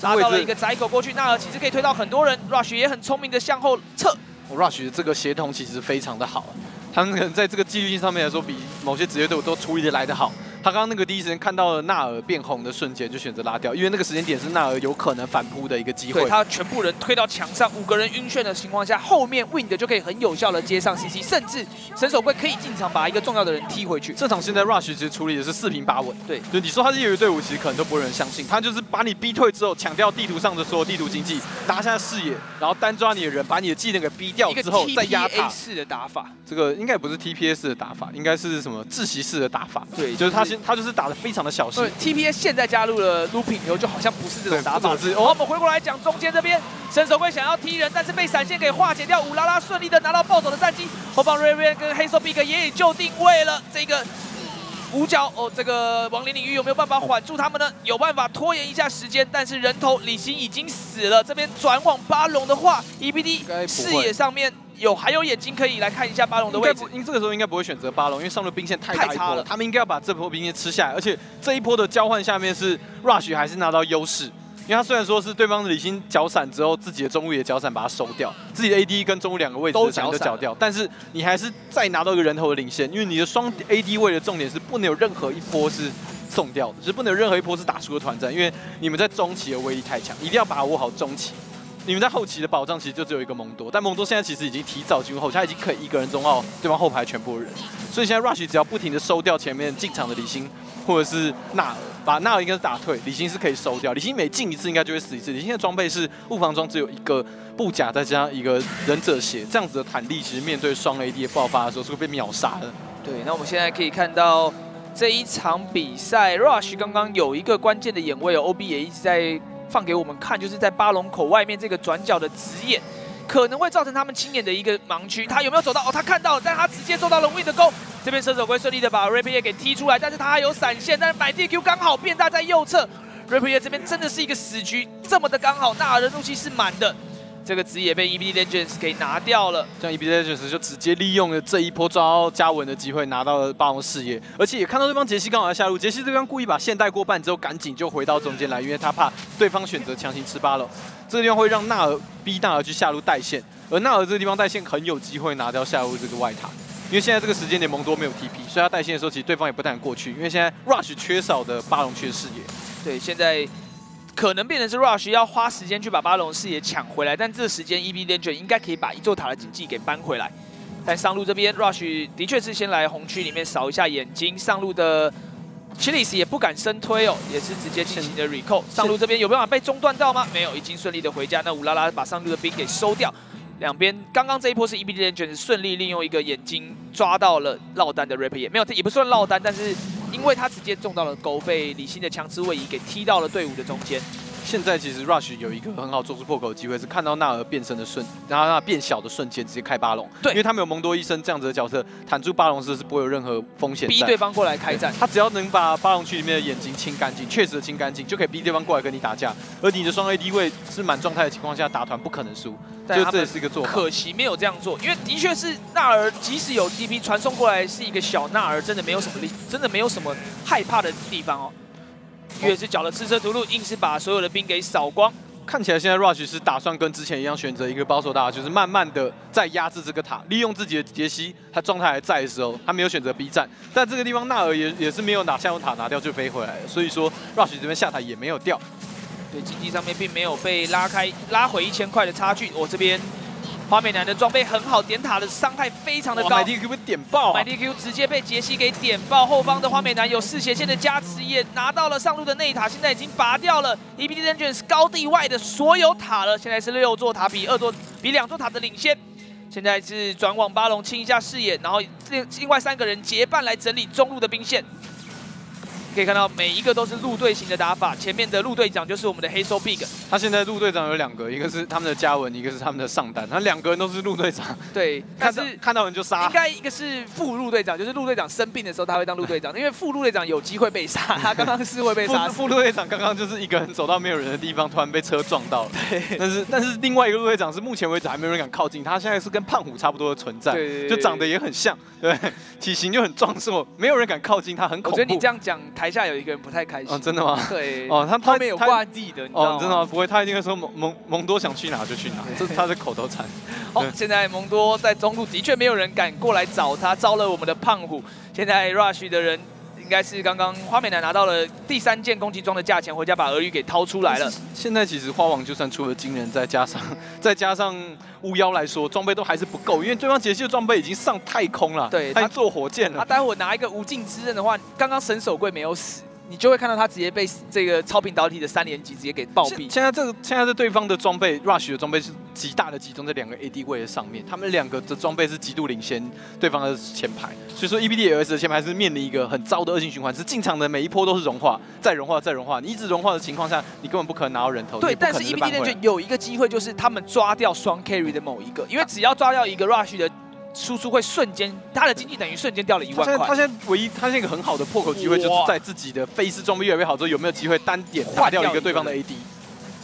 拉到了一个窄口过去，纳尔其实可以推到很多人 ，Rush 也很聪明的向后撤。Rush 的这个协同其实非常的好、啊，他们可能在这个纪律性上面来说，比某些职业队伍都处理的来得好。他刚刚那个第一时间看到了纳尔变红的瞬间，就选择拉掉，因为那个时间点是纳尔有可能反扑的一个机会。对，他全部人推到墙上，5个人晕眩的情况下，后面 Win 的就可以很有效的接上 CC， 甚至神手龟可以进场把一个重要的人踢回去。这场现在 Rush 其实处理的是4平8稳，对，就你说他是业余队伍，其实可能都不会有人相信，他就是把你逼退之后，抢掉地图上的所有地图经济，拿下视野，然后单抓你的人，把你的技能给逼掉之后再压塔。TPA 式的打法，这个应该也不是 TPA 式的打法，应该是什么窒息式的打法？对，就是他。 他就是打得非常的小心。TPA 现在加入了 looping 以后，就好像不是这种打法。哦，我们回过来讲中间这边，神手龟想要踢人，但是被闪现给化解掉。五拉拉顺利的拿到暴走的战绩，后方瑞瑞跟黑手 Big 也就定位了这个五角。哦，这个亡灵领域有没有办法缓住他们呢？有办法拖延一下时间，但是人头李欣已经死了。这边转往巴龙的话 ，EBD 视野上面。 还有眼睛可以来看一下巴龙的位置，因为这个时候应该不会选择巴龙，因为上路兵线太大一波了，他们应该要把这波兵线吃下来，而且这一波的交换下面是 Rush 还是拿到优势，因为他虽然说是对方的李欣绞散之后，自己的中路也绞散把它收掉，自己的 AD 跟中路两个位置都绞掉，但是你还是再拿到一个人头的领先，因为你的双 AD 位的重点是不能有任何一波是。 送掉的，就是不能有任何一波是打输的团战，因为你们在中期的威力太强，一定要把握好中期。你们在后期的保障其实就只有一个蒙多，但蒙多现在其实已经提早进入后期，他已经可以一个人中奥对方后排全部人，所以现在 Rush 只要不停的收掉前面进场的李欣或者是纳尔，把纳尔应该是打退，李欣是可以收掉。李欣每进一次应该就会死一次。李欣的装备是物防装只有一个布甲再加上一个忍者鞋，这样子的坦力其实面对双 AD 的爆发的时候是会被秒杀的。对，那我们现在可以看到。 这一场比赛 ，Rush 刚刚有一个关键的眼位哦 ，OB 也一直在放给我们看，就是在巴龙口外面这个转角的直眼，可能会造成他们青眼的一个盲区。他有没有走到？哦，他看到了，但他直接做到了 Win 的勾。这边射手龟顺利的把 Rapier 给踢出来，但是他还有闪现，但是买 DQ 刚好变大在右侧 ，Rapier 这边真的是一个死局，这么的刚好，纳尔的怒气是满的。 这个职业被 EBD Legends 给拿掉了，这样 EBD Legends 就直接利用了这一波抓到嘉文的机会，拿到了霸王视野，而且也看到对方杰西刚好要下路，杰西对方故意把线带过半之后，赶紧就回到中间来，因为他怕对方选择强行吃巴了。这个地方会让纳尔逼纳尔去下路带线，而纳尔这个地方带线很有机会拿掉下路这个外塔，因为现在这个时间点蒙多没有 TP， 所以他带线的时候其实对方也不太敢过去，因为现在 Rush 缺少的巴龙缺视野。对，现在。 可能变成是 Rush 要花时间去把巴龙视野抢回来，但这时间 EBD Legends 应该可以把一座塔的经济给搬回来。但上路这边 Rush 的确是先来红区里面扫一下眼睛，上路的 Chili's 也不敢深推哦，也是直接进行的 recall。上路这边有办法被中断到吗？没有，已经顺利的回家。那乌拉拉把上路的兵给收掉。两边刚刚这一波是 EBD Legends 顺利利用一个眼睛抓到了落单的 Rap， 也没有，也不算落单，但是。 因为他直接中到了勾，被李欣的枪支位移给踢到了队伍的中间。现在其实 Rush 有一个很好做出破口的机会，是看到纳尔变身的瞬，然后纳尔变小的瞬间直接开巴龙。对，因为他们有蒙多医生这样子的角色，坦住巴龙是不会有任何风险。逼对方过来开战，他只要能把巴龙区里面的眼睛清干净，确实的清干净，就可以逼对方过来跟你打架。而你的双 AD 位是满状态的情况下，打团不可能输。就这也是一个做法。可惜没有这样做，因为的确是纳尔，即使有 TP 传送过来，是一个小纳尔，真的没有什么力，真的没有什么害怕的地方哦。 越是缴了赤色屠戮，硬是把所有的兵给扫光。看起来现在 Rush 是打算跟之前一样，选择一个保守打，就是慢慢的在压制这个塔，利用自己的杰西，他状态还在的时候，他没有选择 B 站。但这个地方纳尔也是没有拿下路塔拿掉就飞回来了，所以说 Rush 这边下台也没有掉。对，经济上面并没有被拉开，拉回1000块的差距。我这边。 花美男的装备很好，点塔的伤害非常的高。买 DQ 被点爆、啊，买 DQ 直接被杰西给点爆。后方的花美男有嗜血线的加持，也拿到了上路的内塔，现在已经拔掉了 EBD Legends 高地外的所有塔了。现在是6座塔比2座塔的领先。现在是转往巴龙清一下视野，然后另外3个人结伴来整理中路的兵线。可以看到每一个都是陆队型的打法。前面的陆队长就是我们的黑手 Big， 他现在陆队长有两个，一个是他们的嘉文，一个是他们的上单，他两个人都是陆队长。对，但是看到人就杀。应该一个是副陆队长，就是陆队长生病的时候他会当陆队长，因为副陆队长有机会被杀，他刚刚是会被杀。副陆队长刚刚就是一个人走到没有人的地方，突然被车撞到了。对，但是另外一个陆队长是目前为止还没有人敢靠近，他现在是跟胖虎差不多的存在，就长得也很像，对，体型就很壮硕，没有人敢靠近他，很恐怖。我觉得你这样讲，台下有一个人不太开心。哦，真的吗？对。哦，他后面有挂地的。哦，真的吗？不会，他一定会说蒙多想去哪就去哪，这是他的口头禅。哦，现在蒙多在中路的确没有人敢过来找他，招了我们的胖虎。现在 Rush 的人应该是刚刚花美男拿到了第3件攻击装的价钱，回家把俄语给掏出来了。现在其实花王就算出了惊人，再加上。 巫妖来说，装备都还是不够，因为对方杰西的装备已经上太空了，对，他做火箭了。他待会拿一个无尽之刃的话，刚刚神手柜没有死，你就会看到他直接被这个超频导体的3连击直接给暴毙。现在对方的装备 ，Rush 的装备是极大的集中在两个 AD 位的上面，他们两个的装备是极度领先对方的前排，所以说 EBDLS 的前排是面临一个很糟的恶性循环，是进场的每一波都是融化，再融化，再融化，你一直融化的情况下，你根本不可能拿到人头。对，但是 EBD 链就有一个机会，就是他们抓掉双 carry 的某一个，因为只要抓掉一个 Rush 的。 输出会瞬间，他的经济等于瞬间掉了1万块。他现在一个很好的破口机会，就是在自己的飞丝装备越来越好之后，有没有机会单点打掉一个对方的 AD？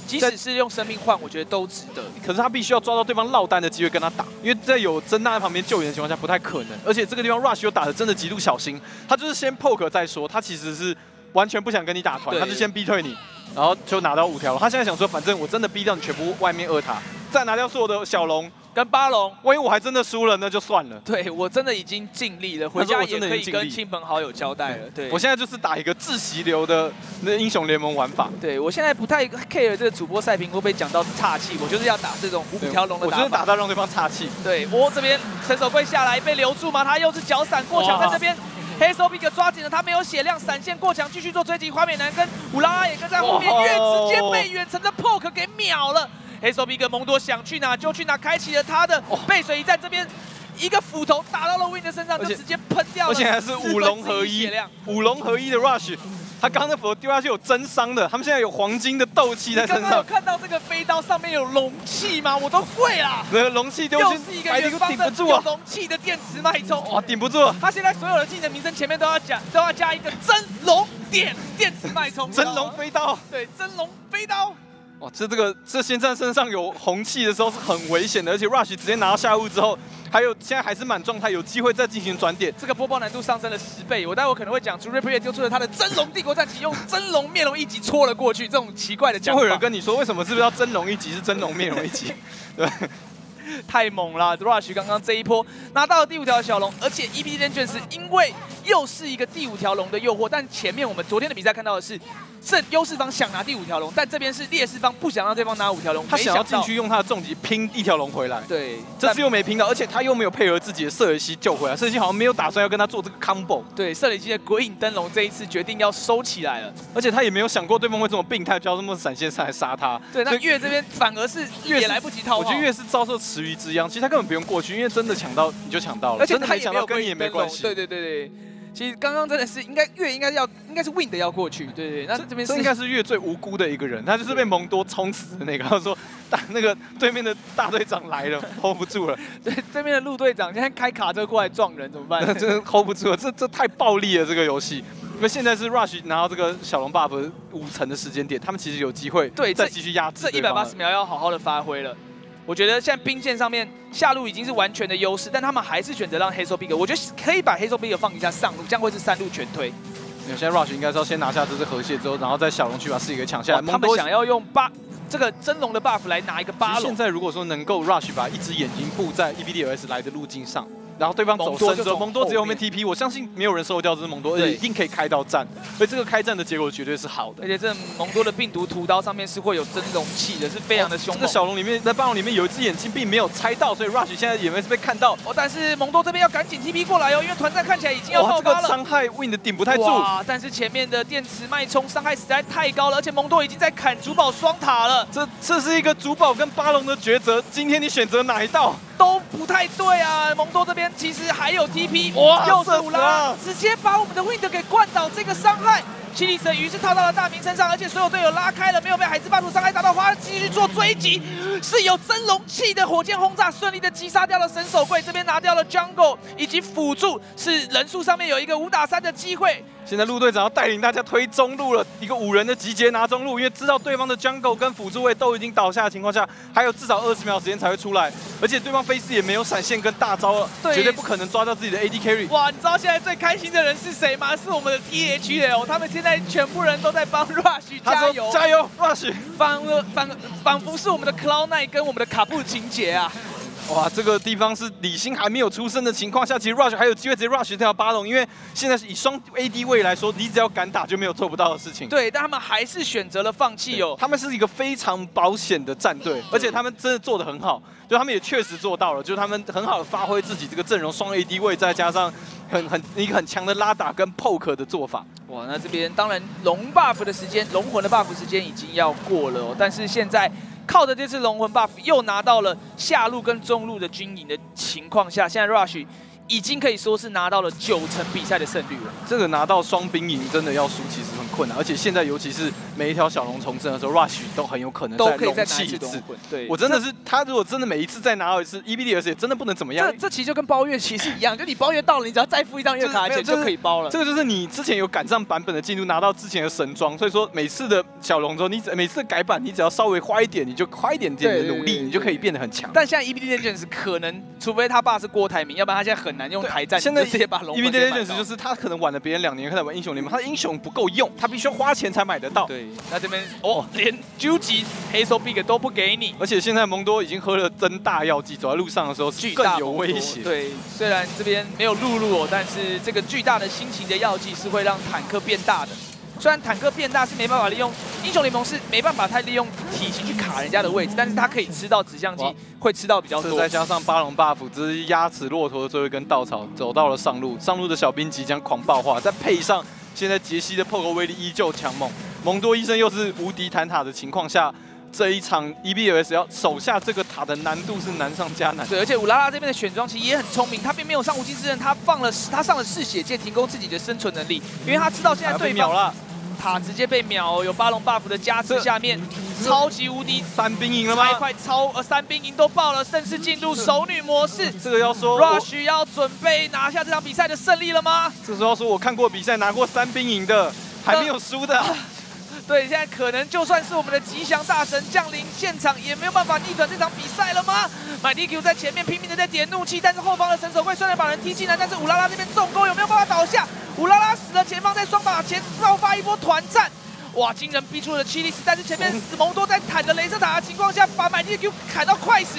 即使是用生命换，我觉得都值得。可是他必须要抓到对方落单的机会跟他打，因为在有珍娜在旁边救援的情况下不太可能。而且这个地方 Rush 又打得真的极度小心，他就是先 poke 再说，他其实是完全不想跟你打团，他就先逼退你，然后就拿到5条了。他现在想说，反正我真的逼掉你全部外面2塔，再拿掉所有的小龙。 跟巴龙，万一我还真的输了，那就算了。对我真的已经尽力了，回家也可以跟亲朋好友交代了。对，我现在就是打一个自习流的那英雄联盟玩法。对我现在不太 care 这个主播赛评会不会讲到岔气，我就是要打这种5条龙的打法。我就是打到让对方岔气。对我这边神手跪下来被留住嘛，他又是脚闪过墙在这边。 黑手比克抓紧了，他没有血量，闪现过墙继续做追击。花美男跟乌拉拉也跟在后面，越直接被远程的 poke 给秒了。黑手比克蒙多想去哪就去哪，开启了他的背水一战。这边一个斧头打到了 Win 的身上，就直接喷掉了。而且还是五龙合一的 Rush。 他刚刚那斧头丢下去有真伤的，他们现在有黄金的斗气在身上。你刚刚有看到这个飞刀上面有容器吗？我都会啦。那容器丢进去，白灵顶不住啊！有容器的电池脉冲，哇，顶不住！他现在所有的技能名称前面都要加一个真龙电池脉冲，真龙飞刀。对，真龙飞刀。哇，这现在身上有红气的时候是很危险的，而且 Rush 直接拿到下路之后。 还有现在还是满状态，有机会再进行转点。这个播报难度上升了10倍，我待会可能会讲，除非 Replay 丢出了他的真龙帝国战旗，用真龙面容一击戳了过去，这种奇怪的讲法。就会有人跟你说，为什么是不是要真龙一击是真龙面容一击？对，太猛了 ！Rush 刚刚这一波拿到了第5条小龙，而且 EBD Legends 是因为又是一个第5条龙的诱惑，但前面我们昨天的比赛看到的是。 是优势方想拿第5条龙，但这边是劣势方不想让对方拿5条龙，他想要进去用他的重击拼1条龙回来。对，这次又没拼到，而且他又没有配合自己的瑟雷西救回来，瑟雷西好像没有打算要跟他做这个 combo。对，瑟雷西的鬼影灯笼这一次决定要收起来了，而且他也没有想过对方会这么病态，就要这么闪现上来杀他。对，那月这边反而是也来不及套，我觉得月是遭受池鱼之殃，其实他根本不用过去，因为真的抢到你就抢到了，而且他也没有跟你也没关系。对。 其实刚刚真的是应该是 Win 的要过去，对，那这边应该是越最无辜的一个人，他就是被蒙多冲死的那个。他说那个对面的大队长来了 ，hold 不住了。对，对面的陆队长现在开卡车过来撞人，怎么办？真的 hold 不住了，这太暴力了这个游戏。因为现在是 Rush 拿到这个小龙 buff 5层的时间点，他们其实有机会再继续压制。这180秒要好好的发挥了。 我觉得现在兵线上面下路已经是完全的优势，但他们还是选择让黑手 Big。我觉得可以把黑手 Big 放一下上路，这样会是3路全推。现在 Rush 应该是要先拿下这只河蟹之后，然后再小龙去把视野给抢下来。他们想要用这个真龙的 buff 来拿一个8龙。现在如果说能够 Rush 把一只眼睛布在 EBDLS 来的路径上，然后对方走深之后，蒙多直接后面 TP， 我相信没有人收掉这只蒙多，而且一定可以开到战。所以这个开战的结果绝对是好的。而且这蒙多的病毒屠刀上面是会有真容器的，是非常的凶猛。这个小龙里面，在霸王里面有一只眼睛并没有拆到，所以 Rush 现在眼睛是被看到。哦，但是蒙多这边要赶紧 TP 过来哦，因为团战看起来已经要爆发了。这个伤害 Win 的顶不太住。哇！但是前面的电磁脉冲伤害实在太高了，而且蒙多已经在砍主堡双塔了。这是一个主堡跟巴龙的抉择，今天你选择哪一道？都不太对啊。蒙多这边其实还有 TP， 又是五拉，直接把我们的 Wind 给灌倒，这个伤害。 七里神鱼是套到了大明身上，而且所有队友拉开了，没有被海之霸主伤害打到花，继续做追击，是有真容器的火箭轰炸，顺利的击杀掉了神手贵，这边拿掉了 Jungle 以及辅助，是人数上面有一个5打3的机会。现在陆队长要带领大家推中路了，一个5人的集结拿中路，因为知道对方的 Jungle 跟辅助位都已经倒下的情况下，还有至少20秒时间才会出来，而且对方菲斯也没有闪现跟大招了，对，绝对不可能抓到自己的 AD carry。哇，你知道现在最开心的人是谁吗？是我们的 THL， 他们现在 全部人都在帮 Rush 加油，加油 ，Rush！ 仿佛是我们的 Cloud9 跟我们的卡布情节啊！哇，这个地方是李欣还没有出生的情况下，其实 Rush 还有机会直接 Rush 这条巴龙，因为现在以双 AD 位来说，你只要敢打就没有做不到的事情。对，但他们还是选择了放弃哦。他们是一个非常保险的战队，而且他们真的做得很好，就他们也确实做到了，就是他们很好的发挥自己这个阵容，双 AD 位再加上 一个很强的拉打跟 poke 的做法。哇，那这边当然龙 buff 的时间，龙魂的 buff 时间已经要过了哦，但是现在靠着这次龙魂 buff 又拿到了下路跟中路的军营的情况下，现在 Rush 已经可以说是拿到了90%比赛的胜率了。这个拿到双兵营真的要输其实很困难，而且现在尤其是每一条小龙重生的时候 ，Rush 都很有可能再拿一次。对，我真的是他如果真的每一次再拿到一次 ，EBD 而且真的不能怎么样。这其实就跟包月其实一样，就你包月到了，你只要再付一张月卡钱就可以包了。这个就是你之前有赶上版本的进度，拿到之前的神装，所以说每次的小龙之后，你每次的改版，你只要稍微花一点，你就花一点点的努力，你就可以变得很强。但现在 EBD Legends 可能，除非他爸是郭台铭，要不然他现在很 难用台战，现在直接把龙。因为 EBD Legends 就是他可能晚了别人2年，可能玩英雄联盟，他的英雄不够用，他必须要花钱才买得到。对，那这边哦，连究极黑手 big 都不给你，而且现在蒙多已经喝了真大药剂，走在路上的时候是更有威胁。对，虽然这边没有露露哦，但是这个巨大的心情的药剂是会让坦克变大的。 虽然坦克变大是没办法利用，英雄联盟是没办法太利用体型去卡人家的位置，但是他可以吃到指向机，会吃到比较多。再加上巴龙 buff， 只是压死骆驼的最后一根稻草，走到了上路，上路的小兵即将狂暴化，再配上现在杰西的 poke 威力依旧强猛，蒙多医生又是无敌弹塔的情况下，这一场 EBLS 要手下这个塔的难度是难上加难。对，而且伍拉拉这边的选装其实也很聪明，他并没有上无尽之刃，他上了嗜血剑，提供自己的生存能力，因为他知道现在对方 塔直接被秒，有巴龙 buff 的加持下面，超级无敌三兵营了吗？快三兵营都爆了，正式进入熟女模式。这个要说 Rush 要准备拿下这场比赛的胜利了吗？这时候说我看过比赛拿过三兵营的，还没有输的。对，现在可能就算是我们的吉祥大神降临现场，也没有办法逆转这场比赛了吗？买 DQ 在前面拼命的在点怒气，但是后方的神手会虽然把人踢进来，但是伍拉拉这边重攻有没有办法倒下？ 伍拉拉死了，前方在双马前爆发一波团战，哇！惊人逼出了七力士，但是前面蒙多在坦着雷射塔的情况下，把满地 Q 砍到快死。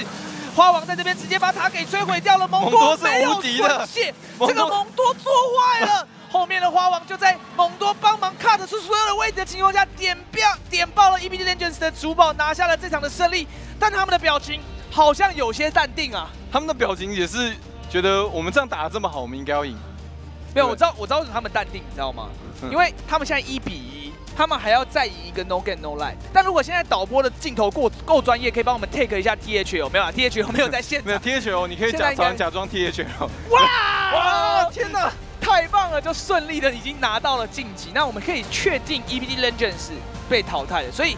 花王在这边直接把塔给摧毁掉了，蒙多没有存血，这个蒙多做坏了。后面的花王就在蒙多帮忙 cut 出所有的位置的情况下，点爆了 EBD Legends 的主堡，拿下了这场的胜利。但他们的表情好像有些淡定啊，他们的表情也是觉得我们这样打得这么好，我们应该要赢。 没有，我知道他们淡定，你知道吗？因为他们现在1比1，他们还要再赢一个 No Game No Life。但如果现在导播的镜头够专业，可以帮我们 take 一下 THL 没有啊 ？THL 没有在现场。没有 THL， 你可以假装 THL。哇！哇！天哪，太棒了！就顺利的已经拿到了晋级。那我们可以确定 EBD Legends 被淘汰了。所以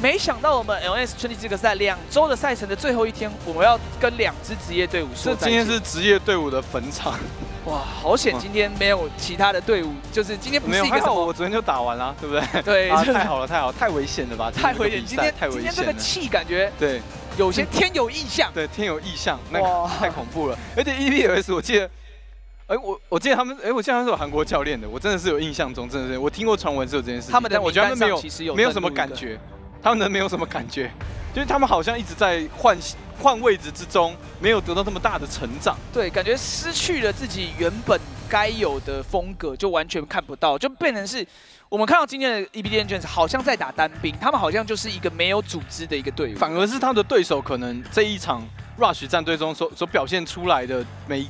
没想到我们 LMS 春季资格赛2周的赛程的最后一天，我们要跟2支职业队伍说再见。这今天是职业队伍的坟场。 哇，好险！今天没有其他的队伍，就是今天不是一个什么。我昨天就打完了，对不对？对，啊，太好了，太好了，太危险了吧？太危险！今天这个气感觉对，有些天有异象。对，天有异象，那个太恐怖了。而且 EBLS 我记得，我记得他们，我记得他们是有韩国教练的，我真的是有印象中，真的是我听过传闻是有这件事情。他们的，但我觉得他们没有什么感觉，他们没有什么感觉，就是他们好像一直在换位置之中没有得到这么大的成长，对，感觉失去了自己原本该有的风格，就完全看不到，就变成是我们看到今天的 EBD Legends 好像在打单兵，他们好像就是一个没有组织的一个队伍，反而是他的对手可能这一场 Rush 战队中所表现出来的每一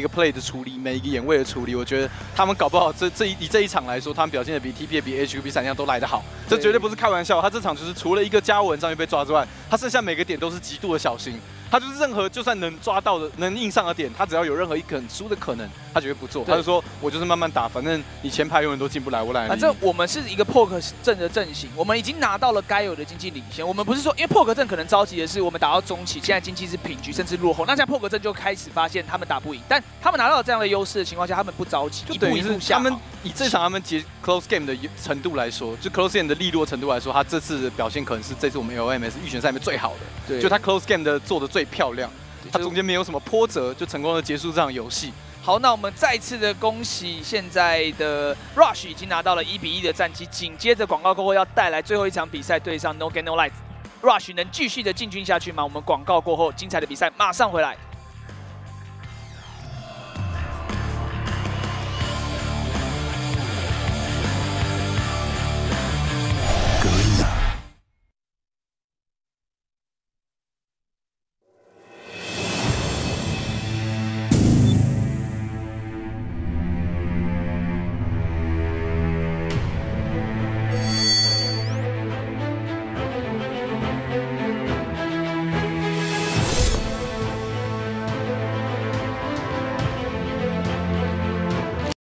个 play 的处理，每一个眼位的处理，我觉得他们搞不好这一场来说，他们表现的比 TPA、比 AHQ、比闪亮都来得好，这绝对不是开玩笑。他这场就是除了一个嘉文上面被抓之外，他剩下每个点都是极度的小心。他就是任何就算能抓到的、能硬上的点，他只要有任何一个很输的可能，他绝对不做。他就说我就是慢慢打，反正你前排永远都进不来，我来。反正我们是一个 poke 阵的阵型，我们已经拿到了该有的经济领先。我们不是说，因为 poke 阵可能着急的是我们打到中期，现在经济是平局甚至落后，那现在 poke 阵就开始发现他们打不赢，但他们拿到了这样的优势的情况下，他们不着急，一步一步下。他们以这场他们结 close game 的程度来说，就 close game 的利落程度来说，他这次的表现可能是这次我们 LMS 预选赛里面最好的。对，就他 close game 的做的最漂亮，他中间没有什么波折，就成功的结束这场游戏。好，那我们再次的恭喜现在的 Rush 已经拿到了1-1的战绩，紧接着广告过后要带来最后一场比赛，对上 No Game No Life，Rush 能继续的进军下去吗？我们广告过后精彩的比赛马上回来。